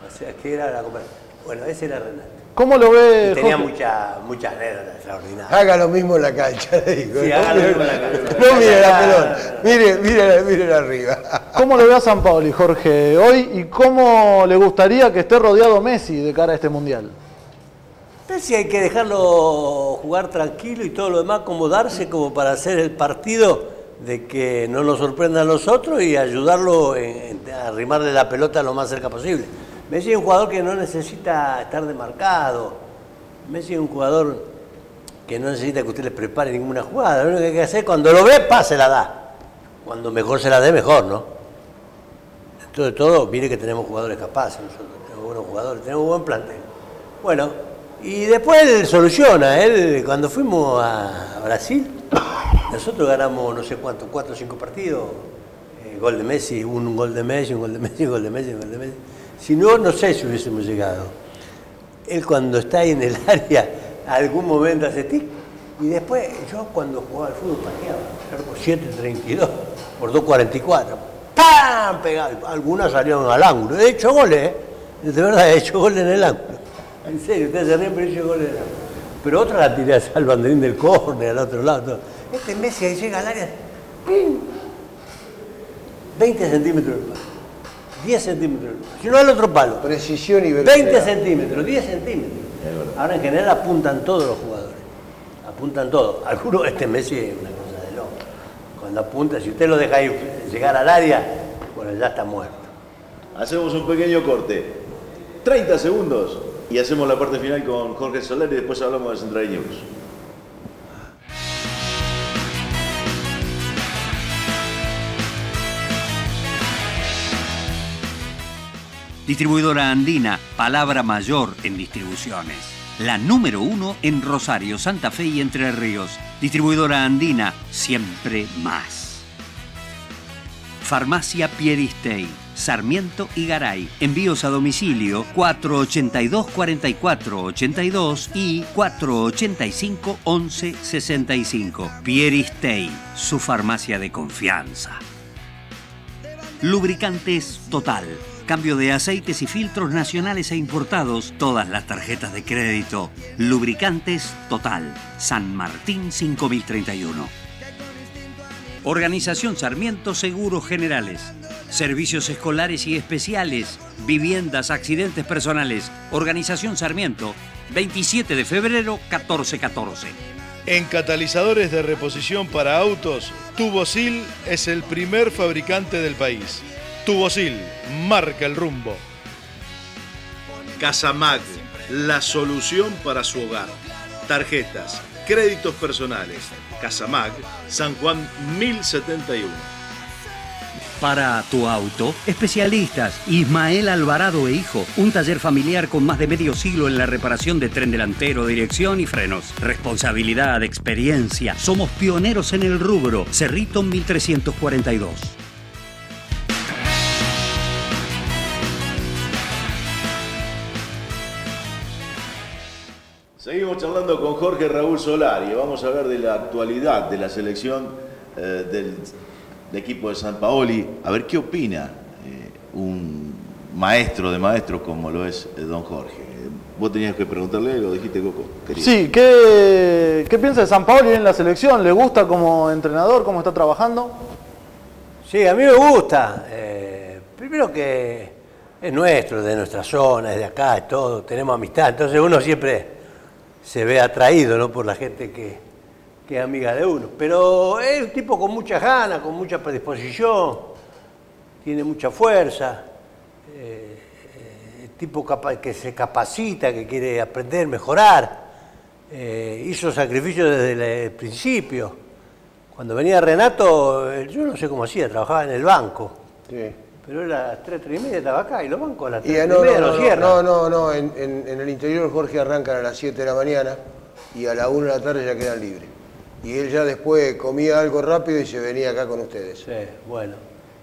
O sea, que era la conversación. Bueno, ese era Renato. ¿Cómo lo ve? Y tenía muchas muchas anécdotas extraordinarias. Haga lo mismo en la cancha, le digo. Sí, haga lo mismo en la cancha. No mire la pelota, mire, mire, mire arriba. ¿Cómo lo ve a Sampaoli, Jorge, hoy? ¿Y cómo le gustaría que esté rodeado Messi de cara a este Mundial? Messi hay que dejarlo jugar tranquilo y todo lo demás, acomodarse como para hacer el partido de que no nos sorprendan los otros y ayudarlo a arrimarle la pelota lo más cerca posible. Messi es un jugador que no necesita estar demarcado. Messi es un jugador que no necesita que usted le prepare ninguna jugada. Lo único que hay que hacer, cuando lo ve, pa, se la da. Cuando mejor se la dé, mejor, ¿no? Dentro de todo, mire que tenemos jugadores capaces nosotros. Tenemos buenos jugadores, tenemos un buen plantel. Bueno, y después él soluciona. Él, cuando fuimos a Brasil, nosotros ganamos no sé cuánto, cuatro o cinco partidos. Eh, gol de Messi, un, un gol de Messi, un gol de Messi, un gol de Messi, un gol de Messi. Si no, no sé si hubiésemos llegado. Él cuando está ahí en el área, algún momento hace tic. Y después, yo cuando jugaba al fútbol, pateaba, siete treinta y dos, por dos cuarenta y cuatro. ¡Pam! Pegado. Algunas salieron al ángulo. He hecho goles, ¿eh? De verdad, he hecho goles en el ángulo. En serio, ustedes se ríen, pero he hecho goles en el ángulo. Pero otras la tiré al banderín del córner, al otro lado. Todo. Este Messi ahí llega al área, ¡pim! veinte centímetros del palo. diez centímetros, si no el otro palo. Precisión y velocidad. veinte centímetros, diez centímetros. Ahora en general apuntan todos los jugadores. Apuntan todos. Algunos, este Messi es una cosa de loco. Cuando apunta, si usted lo deja ir, llegar al área, bueno, ya está muerto. Hacemos un pequeño corte. treinta segundos y hacemos la parte final con Jorge Solari y después hablamos de Central News. Distribuidora Andina, palabra mayor en distribuciones. La número uno en Rosario, Santa Fe y Entre Ríos. Distribuidora Andina, siempre más. Farmacia Pieristey, Sarmiento y Garay. Envíos a domicilio cuatro ochenta y dos, cuarenta y cuatro ochenta y dos y cuatro ochenta y cinco, once sesenta y cinco. Pieristey, su farmacia de confianza. Lubricantes Total. Cambio de aceites y filtros nacionales e importados. Todas las tarjetas de crédito. Lubricantes Total. San Martín cinco mil treinta y uno. Organización Sarmiento Seguros Generales. Servicios escolares y especiales. Viviendas, accidentes personales. Organización Sarmiento. veintisiete de febrero, catorce catorce. En catalizadores de reposición para autos, Tubosil es el primer fabricante del país. Tubosil, marca el rumbo. Casamag, la solución para su hogar. Tarjetas, créditos personales. Casamag, San Juan mil setenta y uno. Para tu auto, especialistas Ismael Alvarado e Hijo. Un taller familiar con más de medio siglo en la reparación de tren delantero, dirección y frenos. Responsabilidad, experiencia. Somos pioneros en el rubro. Cerrito mil trescientos cuarenta y dos. Seguimos charlando con Jorge Raúl Solari. Vamos a hablar de la actualidad de la selección eh, del, del equipo de Sampaoli. A ver qué opina eh, un maestro de maestros como lo es eh, don Jorge. Vos tenías que preguntarle, lo dijiste, Coco. Querido. Sí, ¿qué, qué piensa de Sampaoli en la selección? ¿Le gusta como entrenador, cómo está trabajando? Sí, a mí me gusta. Eh, primero que es nuestro, de nuestra zona, es de acá, es todo. Tenemos amistad, entonces uno siempre se ve atraído, ¿no?, por la gente que, que es amiga de uno. Pero es un tipo con muchas ganas, con mucha predisposición, tiene mucha fuerza, eh, eh, tipo capaz, que se capacita, que quiere aprender, mejorar. Eh, hizo sacrificios desde el, el principio. Cuando venía Renato, yo no sé cómo hacía, trabajaba en el banco. Sí. Pero era a las tres, tres y media estaba acá y lo banco a las tres, eh, no, y media no, no, lo cierran. No, no, no, en, en, en el interior Jorge arrancan a las siete de la mañana y a la una de la tarde ya quedan libres. Y él ya después comía algo rápido y se venía acá con ustedes. Sí, bueno.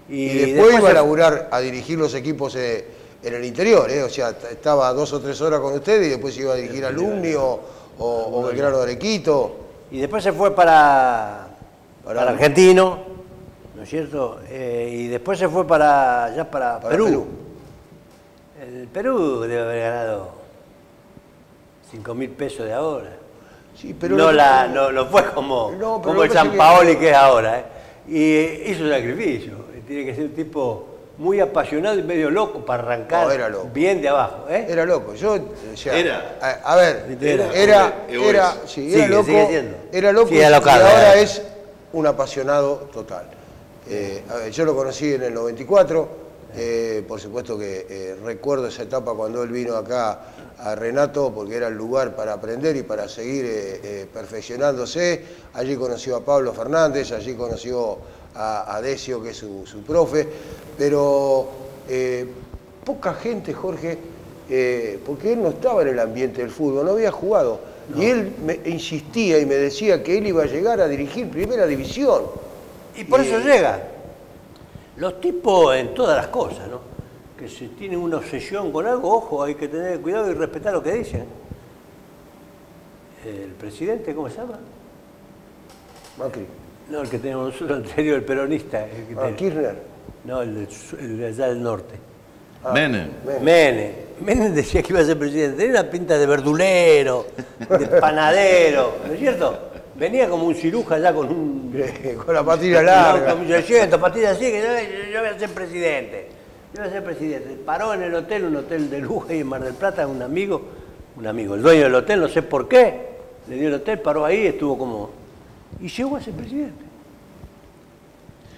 Y, y después, después iba se... a laburar, a dirigir los equipos eh, en el interior, eh, o sea, estaba dos o tres horas con ustedes y después se iba a dirigir al Alumni o, o, o Belgrano de Arequito. Y después se fue para, para, para Argentino, ¿no es cierto? Eh, y después se fue para ya para, para Perú. Perú. El Perú debe haber ganado cinco mil pesos de ahora. Sí, pero no, la, que... no, no fue como, no, como el Sampaoli que... que es ahora. ¿eh? Y hizo sacrificio. Tiene que ser un tipo muy apasionado y medio loco para arrancar no, era loco. bien de abajo. ¿eh? Era loco. Yo, o sea, era. A, a ver, era, era, era, sí, sigue, era loco. Era loco y ahora es un apasionado total. Eh, a ver, yo lo conocí en el noventa y cuatro. Eh, por supuesto que eh, recuerdo esa etapa cuando él vino acá a Renato, porque era el lugar para aprender y para seguir eh, eh, perfeccionándose. Allí conoció a Pablo Fernández, allí conoció a, a Decio, que es su, su profe. Pero eh, poca gente, Jorge, eh, porque él no estaba en el ambiente del fútbol, no había jugado. No. Y él me insistía y me decía que él iba a llegar a dirigir Primera División. Y por y, eso llega. Los tipos en todas las cosas, ¿no? Que si tienen una obsesión con algo, ojo, hay que tener cuidado y respetar lo que dicen. El presidente, ¿cómo se llama? Macri. No, el que tenemos nosotros anterior, el peronista. El que ah, tiene. Kirchner. No, el, el de allá del norte. Ah, Menem. Menem. Menem decía que iba a ser presidente. Tenía una pinta de verdulero, de panadero, ¿no es cierto? Venía como un ciruja ya con un... con la patilla larga. Con seiscientos patillas así, que yo, yo voy a ser presidente. Yo voy a ser presidente. Paró en el hotel, un hotel de lujo ahí en Mar del Plata, un amigo, un amigo, el dueño del hotel, no sé por qué, le dio el hotel, paró ahí, estuvo como... Y llegó a ser presidente.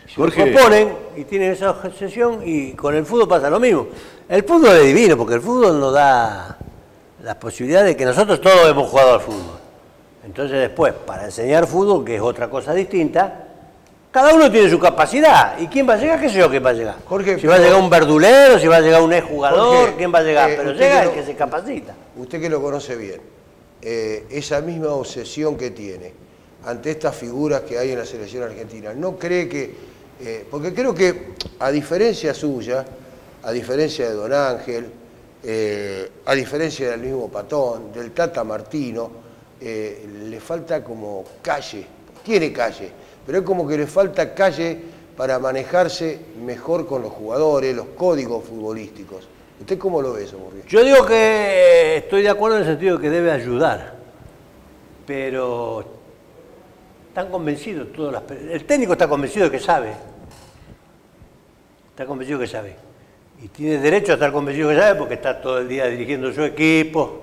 Se Jorge... lo proponen y tienen esa obsesión y con el fútbol pasa lo mismo. El fútbol es divino, porque el fútbol nos da las posibilidades de que nosotros todos hemos jugado al fútbol. Entonces después, para enseñar fútbol, que es otra cosa distinta, cada uno tiene su capacidad. ¿Y quién va a llegar? ¿Qué sé yo quién va a llegar? Jorge, si va a llegar un verdulero, si va a llegar un exjugador, Jorge, ¿quién va a llegar? Eh, Pero llega el que se capacita. Usted que lo conoce bien, eh, esa misma obsesión que tiene ante estas figuras que hay en la selección argentina, ¿no cree que...? Eh, porque creo que, a diferencia suya, a diferencia de Don Ángel, eh, a diferencia del mismo Patón, del Tata Martino... Eh, le falta como calle, tiene calle, pero es como que le falta calle para manejarse mejor con los jugadores, los códigos futbolísticos. ¿Usted cómo lo ve eso, Jorge? Yo digo que estoy de acuerdo en el sentido de que debe ayudar, pero están convencidos todas las... El técnico está convencido de que sabe, está convencido que sabe, y tiene derecho a estar convencido que sabe porque está todo el día dirigiendo su equipo,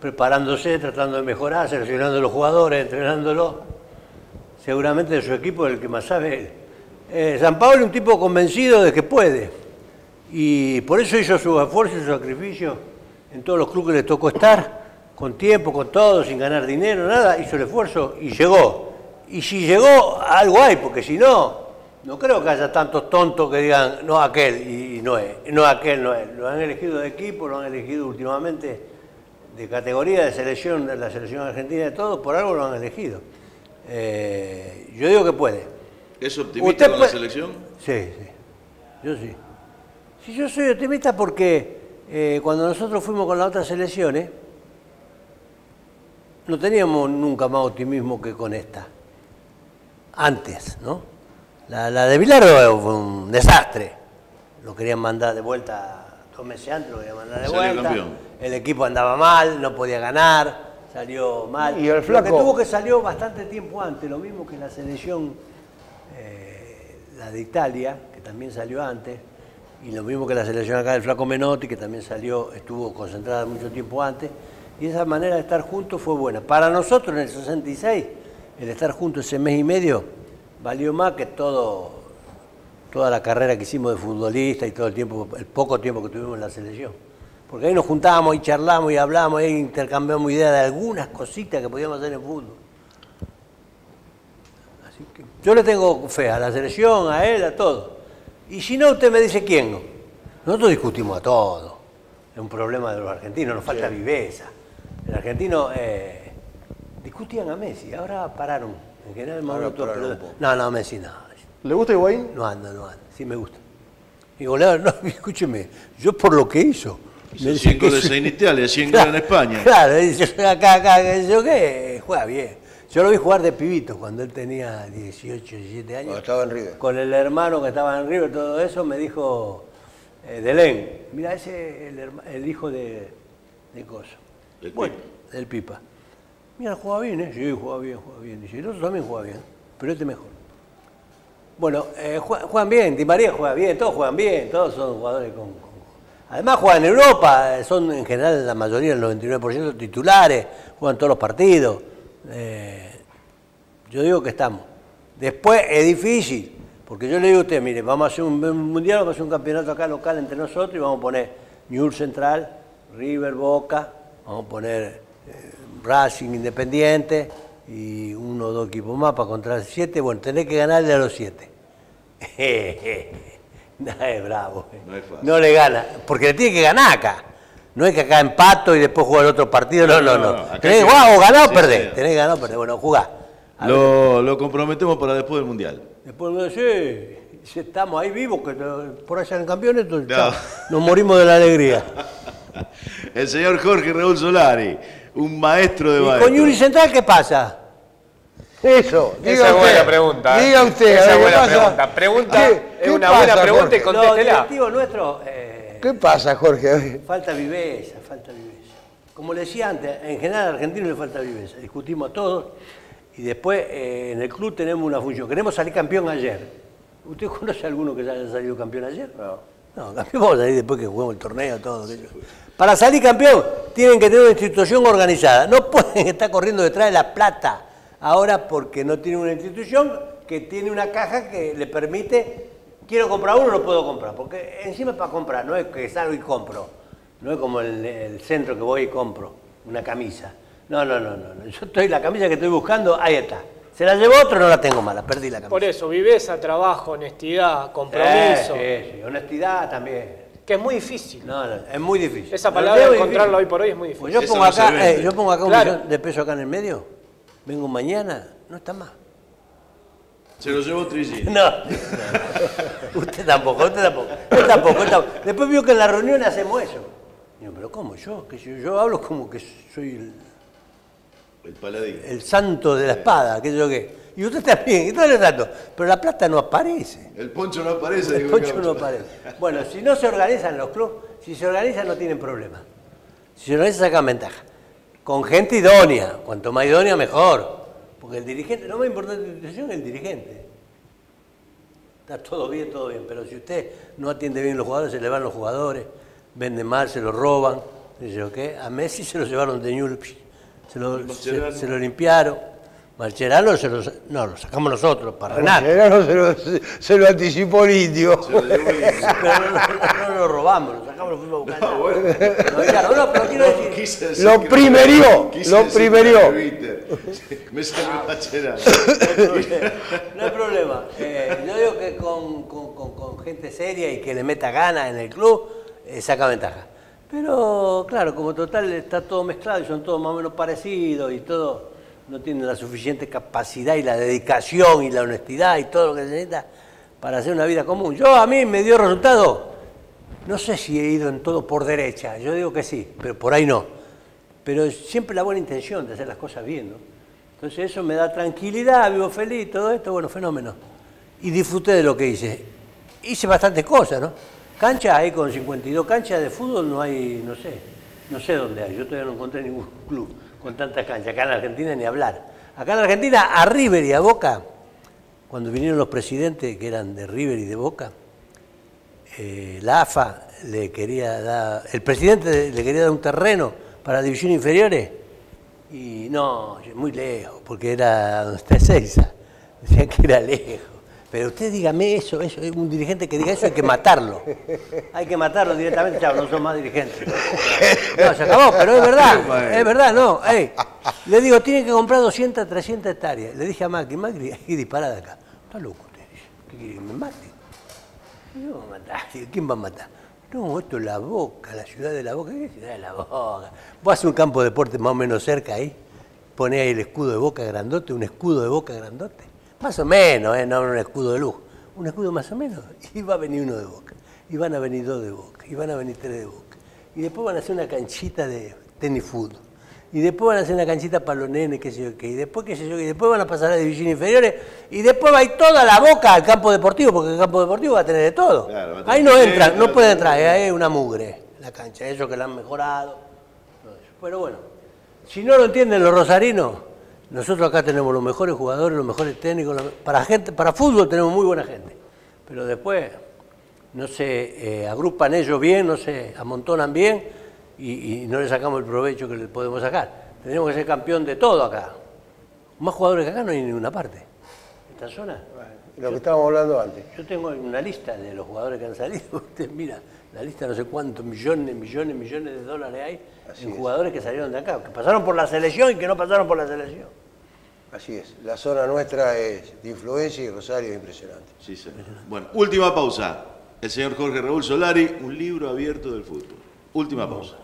preparándose, tratando de mejorar, seleccionando a los jugadores, entrenándolos. Seguramente de su equipo es el que más sabe. Eh, Sampaoli es un tipo convencido de que puede. Y por eso hizo su esfuerzo y su sacrificio en todos los clubes que le tocó estar, con tiempo, con todo, sin ganar dinero, nada. Hizo el esfuerzo y llegó. Y si llegó, algo hay, porque si no, no creo que haya tantos tontos que digan, no aquel y no es, no aquel no es. Lo han elegido de equipo, lo han elegido últimamente... de categoría, de selección, de la selección argentina, de todos, por algo lo han elegido. Eh, yo digo que puede. ¿Es optimista con la selección? Sí, sí. Yo sí. Sí, yo soy optimista porque eh, cuando nosotros fuimos con las otras selecciones, no teníamos nunca más optimismo que con esta. Antes, ¿no? La, la de Bilardo fue un desastre. Lo querían mandar de vuelta... Dos meses antes lo voy a mandar de vuelta. El equipo andaba mal, no podía ganar, salió mal. Y el flaco... Lo que tuvo que salió bastante tiempo antes, lo mismo que la selección, eh, la de Italia, que también salió antes, y lo mismo que la selección acá del flaco Menotti, que también salió, estuvo concentrada mucho tiempo antes, y esa manera de estar juntos fue buena. Para nosotros en el sesenta y seis, el estar juntos ese mes y medio valió más que todo... toda la carrera que hicimos de futbolista y todo el tiempo, el poco tiempo que tuvimos en la selección. Porque ahí nos juntábamos y charlamos y hablamos y intercambiamos ideas de algunas cositas que podíamos hacer en fútbol. Así que yo le tengo fe a la selección, a él, a todo. Y si no, usted me dice quién. Nosotros discutimos a todo. Es un problema de los argentinos, nos falta sí. viveza. El argentino eh, discutían a Messi, ahora pararon. En general, más otro, pero... No, no, Messi no. ¿Le gusta Higuaín? No anda, no anda. Sí, me gusta. Y goleador, no, escúcheme, yo por lo que hizo. Hizo cien goles en Italia, cien goles en España. Claro, dice, acá, acá, yo qué, juega bien. Yo lo vi jugar de pibito cuando él tenía dieciocho, diecisiete años. Cuando estaba en River. Con el hermano que estaba en River, todo eso, me dijo eh, Delén, mira, ese es el, el hijo de, de Coso. ¿Del bueno, Pipa? Del Pipa. Mira, juega bien, ¿eh? Sí, juega bien, juega bien. Dice, el otro también juega bien, pero este mejor. Bueno, eh, juegan bien, Di María juega bien, todos juegan bien, todos son jugadores con... con... Además juegan en Europa, son en general la mayoría, el noventa y nueve por ciento titulares, juegan todos los partidos. Eh, yo digo que estamos. Después es difícil, porque yo le digo a usted, mire, vamos a hacer un mundial, vamos a hacer un campeonato acá local entre nosotros y vamos a poner Newell's Central, River, Boca, vamos a poner eh, Racing, Independiente... y uno o dos equipos más para contra siete, bueno, tenés que ganarle a los siete. No es bravo. No es fácil. No le gana, porque le tiene que ganar acá. No es que acá empato y después juega el otro partido, no, no, no. no. no. Tenés que jugar o ganar o sí, perder. Sea. Tenés que ganar o perder, bueno, jugá. Lo, lo comprometemos para después del Mundial. Después del Mundial, sí, si estamos ahí vivos, que por allá en campeones, entonces no. está, nos morimos de la alegría. El señor Jorge Raúl Solari, un maestro de maestro. ¿Y con Yuri Central qué pasa? Eso, diga esa usted, es buena pregunta. Diga usted, esa es buena pregunta. pregunta ¿Qué, es qué una pasa, buena pregunta Jorge? Y contéstela. Los directivos nuestros, eh, ¿qué pasa, Jorge? Falta viveza, falta viveza. Como le decía antes, en general al argentino le falta viveza. Discutimos a todos y después eh, en el club tenemos una función. Queremos salir campeón ayer. ¿Usted conoce a alguno que haya salido campeón ayer? No. No, campeón vamos a salir después que juguemos el torneo, todo. Sí, pues. Para salir campeón tienen que tener una institución organizada. No pueden estar corriendo detrás de la plata. Ahora porque no tiene una institución que tiene una caja que le permite, quiero comprar uno, no puedo comprar, porque encima es para comprar, no es que salgo y compro, no es como el, el centro que voy y compro una camisa. No, no, no, no, yo estoy, la camisa que estoy buscando, ahí está. Se la llevó otro, no la tengo mala, perdí la camisa. Por eso, viveza, trabajo, honestidad, compromiso. Sí, sí, sí. Honestidad también. Que es muy difícil. No, no, es muy difícil. Esa palabra, no, encontrarla hoy por hoy es muy difícil. Pues yo, pongo no acá, eh, yo pongo acá claro. un millón de pesos acá en el medio. Vengo mañana, no está más. Se lo llevó Trillini. No, no, no. Usted tampoco, usted tampoco. Usted tampoco, usted tampoco. Después vio que en la reunión hacemos eso. Digo, pero ¿cómo yo? Que yo, yo hablo como que soy el... El paladín. El santo de la espada, qué sé yo qué. Y usted también, y todo el rato. Pero la plata no aparece. El poncho no aparece. El poncho no aparece. Bueno, si no se organizan los clubes, si se organizan no tienen problema. Si se organizan sacan ventaja. Con gente idónea, cuanto más idónea mejor. Porque el dirigente, lo más importante de la institución es el dirigente. Está todo bien, todo bien, pero si usted no atiende bien los jugadores, se le van los jugadores, venden mal, se los roban. ¿Qué? A Messi se lo llevaron de Newell's, se lo, se, se lo limpiaron. Macherano se lo, no, lo sacamos nosotros, para Renato. Macherano se lo, se, se lo anticipó el indio. Se lo pero no, no, no lo robamos, lo sacamos, lo fuimos a buscar. No, bueno. No, claro, no, pero quiero decir... No, quise decir lo primerió, lo primerió. Me salió Macherano. No hay problema. Eh, yo digo que con, con, con, con gente seria y que le meta ganas en el club, eh, saca ventaja. Pero, claro, como total está todo mezclado y son todos más o menos parecidos y todo... no tienen la suficiente capacidad y la dedicación y la honestidad y todo lo que se necesita para hacer una vida común. Yo a mí me dio resultado, no sé si he ido en todo por derecha, yo digo que sí, pero por ahí no. Pero siempre la buena intención de hacer las cosas bien, ¿no? Entonces eso me da tranquilidad, vivo feliz, todo esto, bueno, fenómeno. Y disfruté de lo que hice. Hice bastantes cosas, ¿no? Canchas hay con cincuenta y dos canchas de fútbol, no hay, no sé, no sé dónde hay, yo todavía no encontré ningún club con tantas canchas, acá en la Argentina ni hablar. Acá en la Argentina, a River y a Boca, cuando vinieron los presidentes que eran de River y de Boca, eh, la A F A le quería dar, el presidente le quería dar un terreno para divisiones inferiores, y no, muy lejos, porque era donde está Ezeiza, decían que era lejos. Pero usted dígame eso, eso, un dirigente que diga eso hay que matarlo. Hay que matarlo directamente, chao, no son más dirigentes. No, se acabó, pero es verdad, es verdad, no. Hey, le digo, tienen que comprar doscientas, trescientas hectáreas. Le dije a Macri, Macri, aquí disparada acá. Está loco usted, ¿qué quiere que me mate? ¿Quién va a matar? ¿Quién va a matar? No, esto es La Boca, la ciudad de La Boca. ¿Qué ciudad de La Boca? Vos haces un campo de deporte más o menos cerca ahí, ponés ahí el escudo de Boca grandote, un escudo de Boca grandote, más o menos, ¿eh? No un escudo de luz, un escudo más o menos, y va a venir uno de Boca, y van a venir dos de Boca, y van a venir tres de Boca, y después van a hacer una canchita de tenis fútbol, y después van a hacer una canchita para los nenes, qué sé yo qué, y después qué sé yo qué, y después van a pasar a divisiones inferiores, y después va a ir toda La Boca al campo deportivo, porque el campo deportivo va a tener de todo. Claro, tener ahí no entran, no pueden entrar, ahí es una mugre la cancha, eso que la han mejorado, pero bueno, si no lo entienden los rosarinos, nosotros acá tenemos los mejores jugadores, los mejores técnicos, para gente, para fútbol tenemos muy buena gente, pero después no se eh, agrupan ellos bien, no se amontonan bien, Y, y no le sacamos el provecho que le podemos sacar. Tenemos que ser campeón de todo acá. Más jugadores que acá no hay en ninguna parte. Esta zona. Bueno, lo yo, que estábamos hablando antes. Yo tengo una lista de los jugadores que han salido. Usted mira, la lista no sé cuántos millones, millones, millones de dólares hay Así en es. jugadores que salieron de acá, que pasaron por la selección y que no pasaron por la selección. Así es. La zona nuestra es de influencia y Rosario es impresionante. Sí, señor. Bueno, última pausa. El señor Jorge Raúl Solari, un libro abierto del fútbol. Última pausa.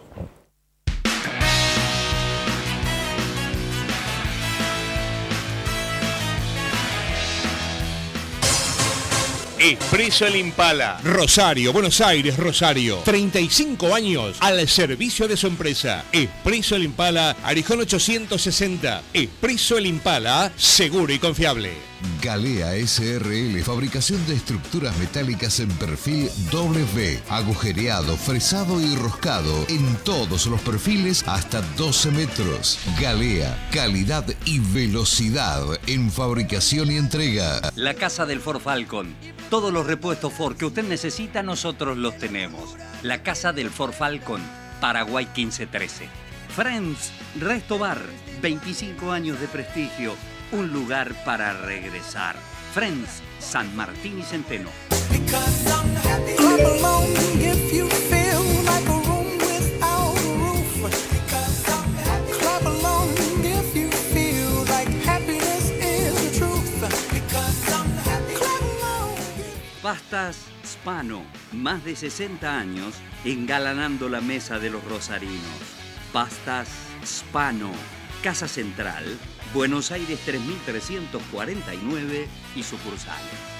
Expreso El Impala. Rosario, Buenos Aires, Rosario. treinta y cinco años al servicio de su empresa. Expreso El Impala, Arijón ochocientos sesenta. Expreso El Impala, seguro y confiable. Galea S R L, fabricación de estructuras metálicas en perfil doble ve, agujereado, fresado y roscado, en todos los perfiles hasta doce metros. Galea, calidad y velocidad en fabricación y entrega. La Casa del Ford Falcon. Todos los repuestos Ford que usted necesita, nosotros los tenemos. La Casa del Ford Falcon, Paraguay quince trece. Friends, Resto Bar, veinticinco años de prestigio. Un lugar para regresar. Friends, San Martín y Centeno. Pastas Spano, más de sesenta años engalanando la mesa de los rosarinos. Pastas Spano, Casa Central, Buenos Aires tres mil trescientos cuarenta y nueve y sucursales.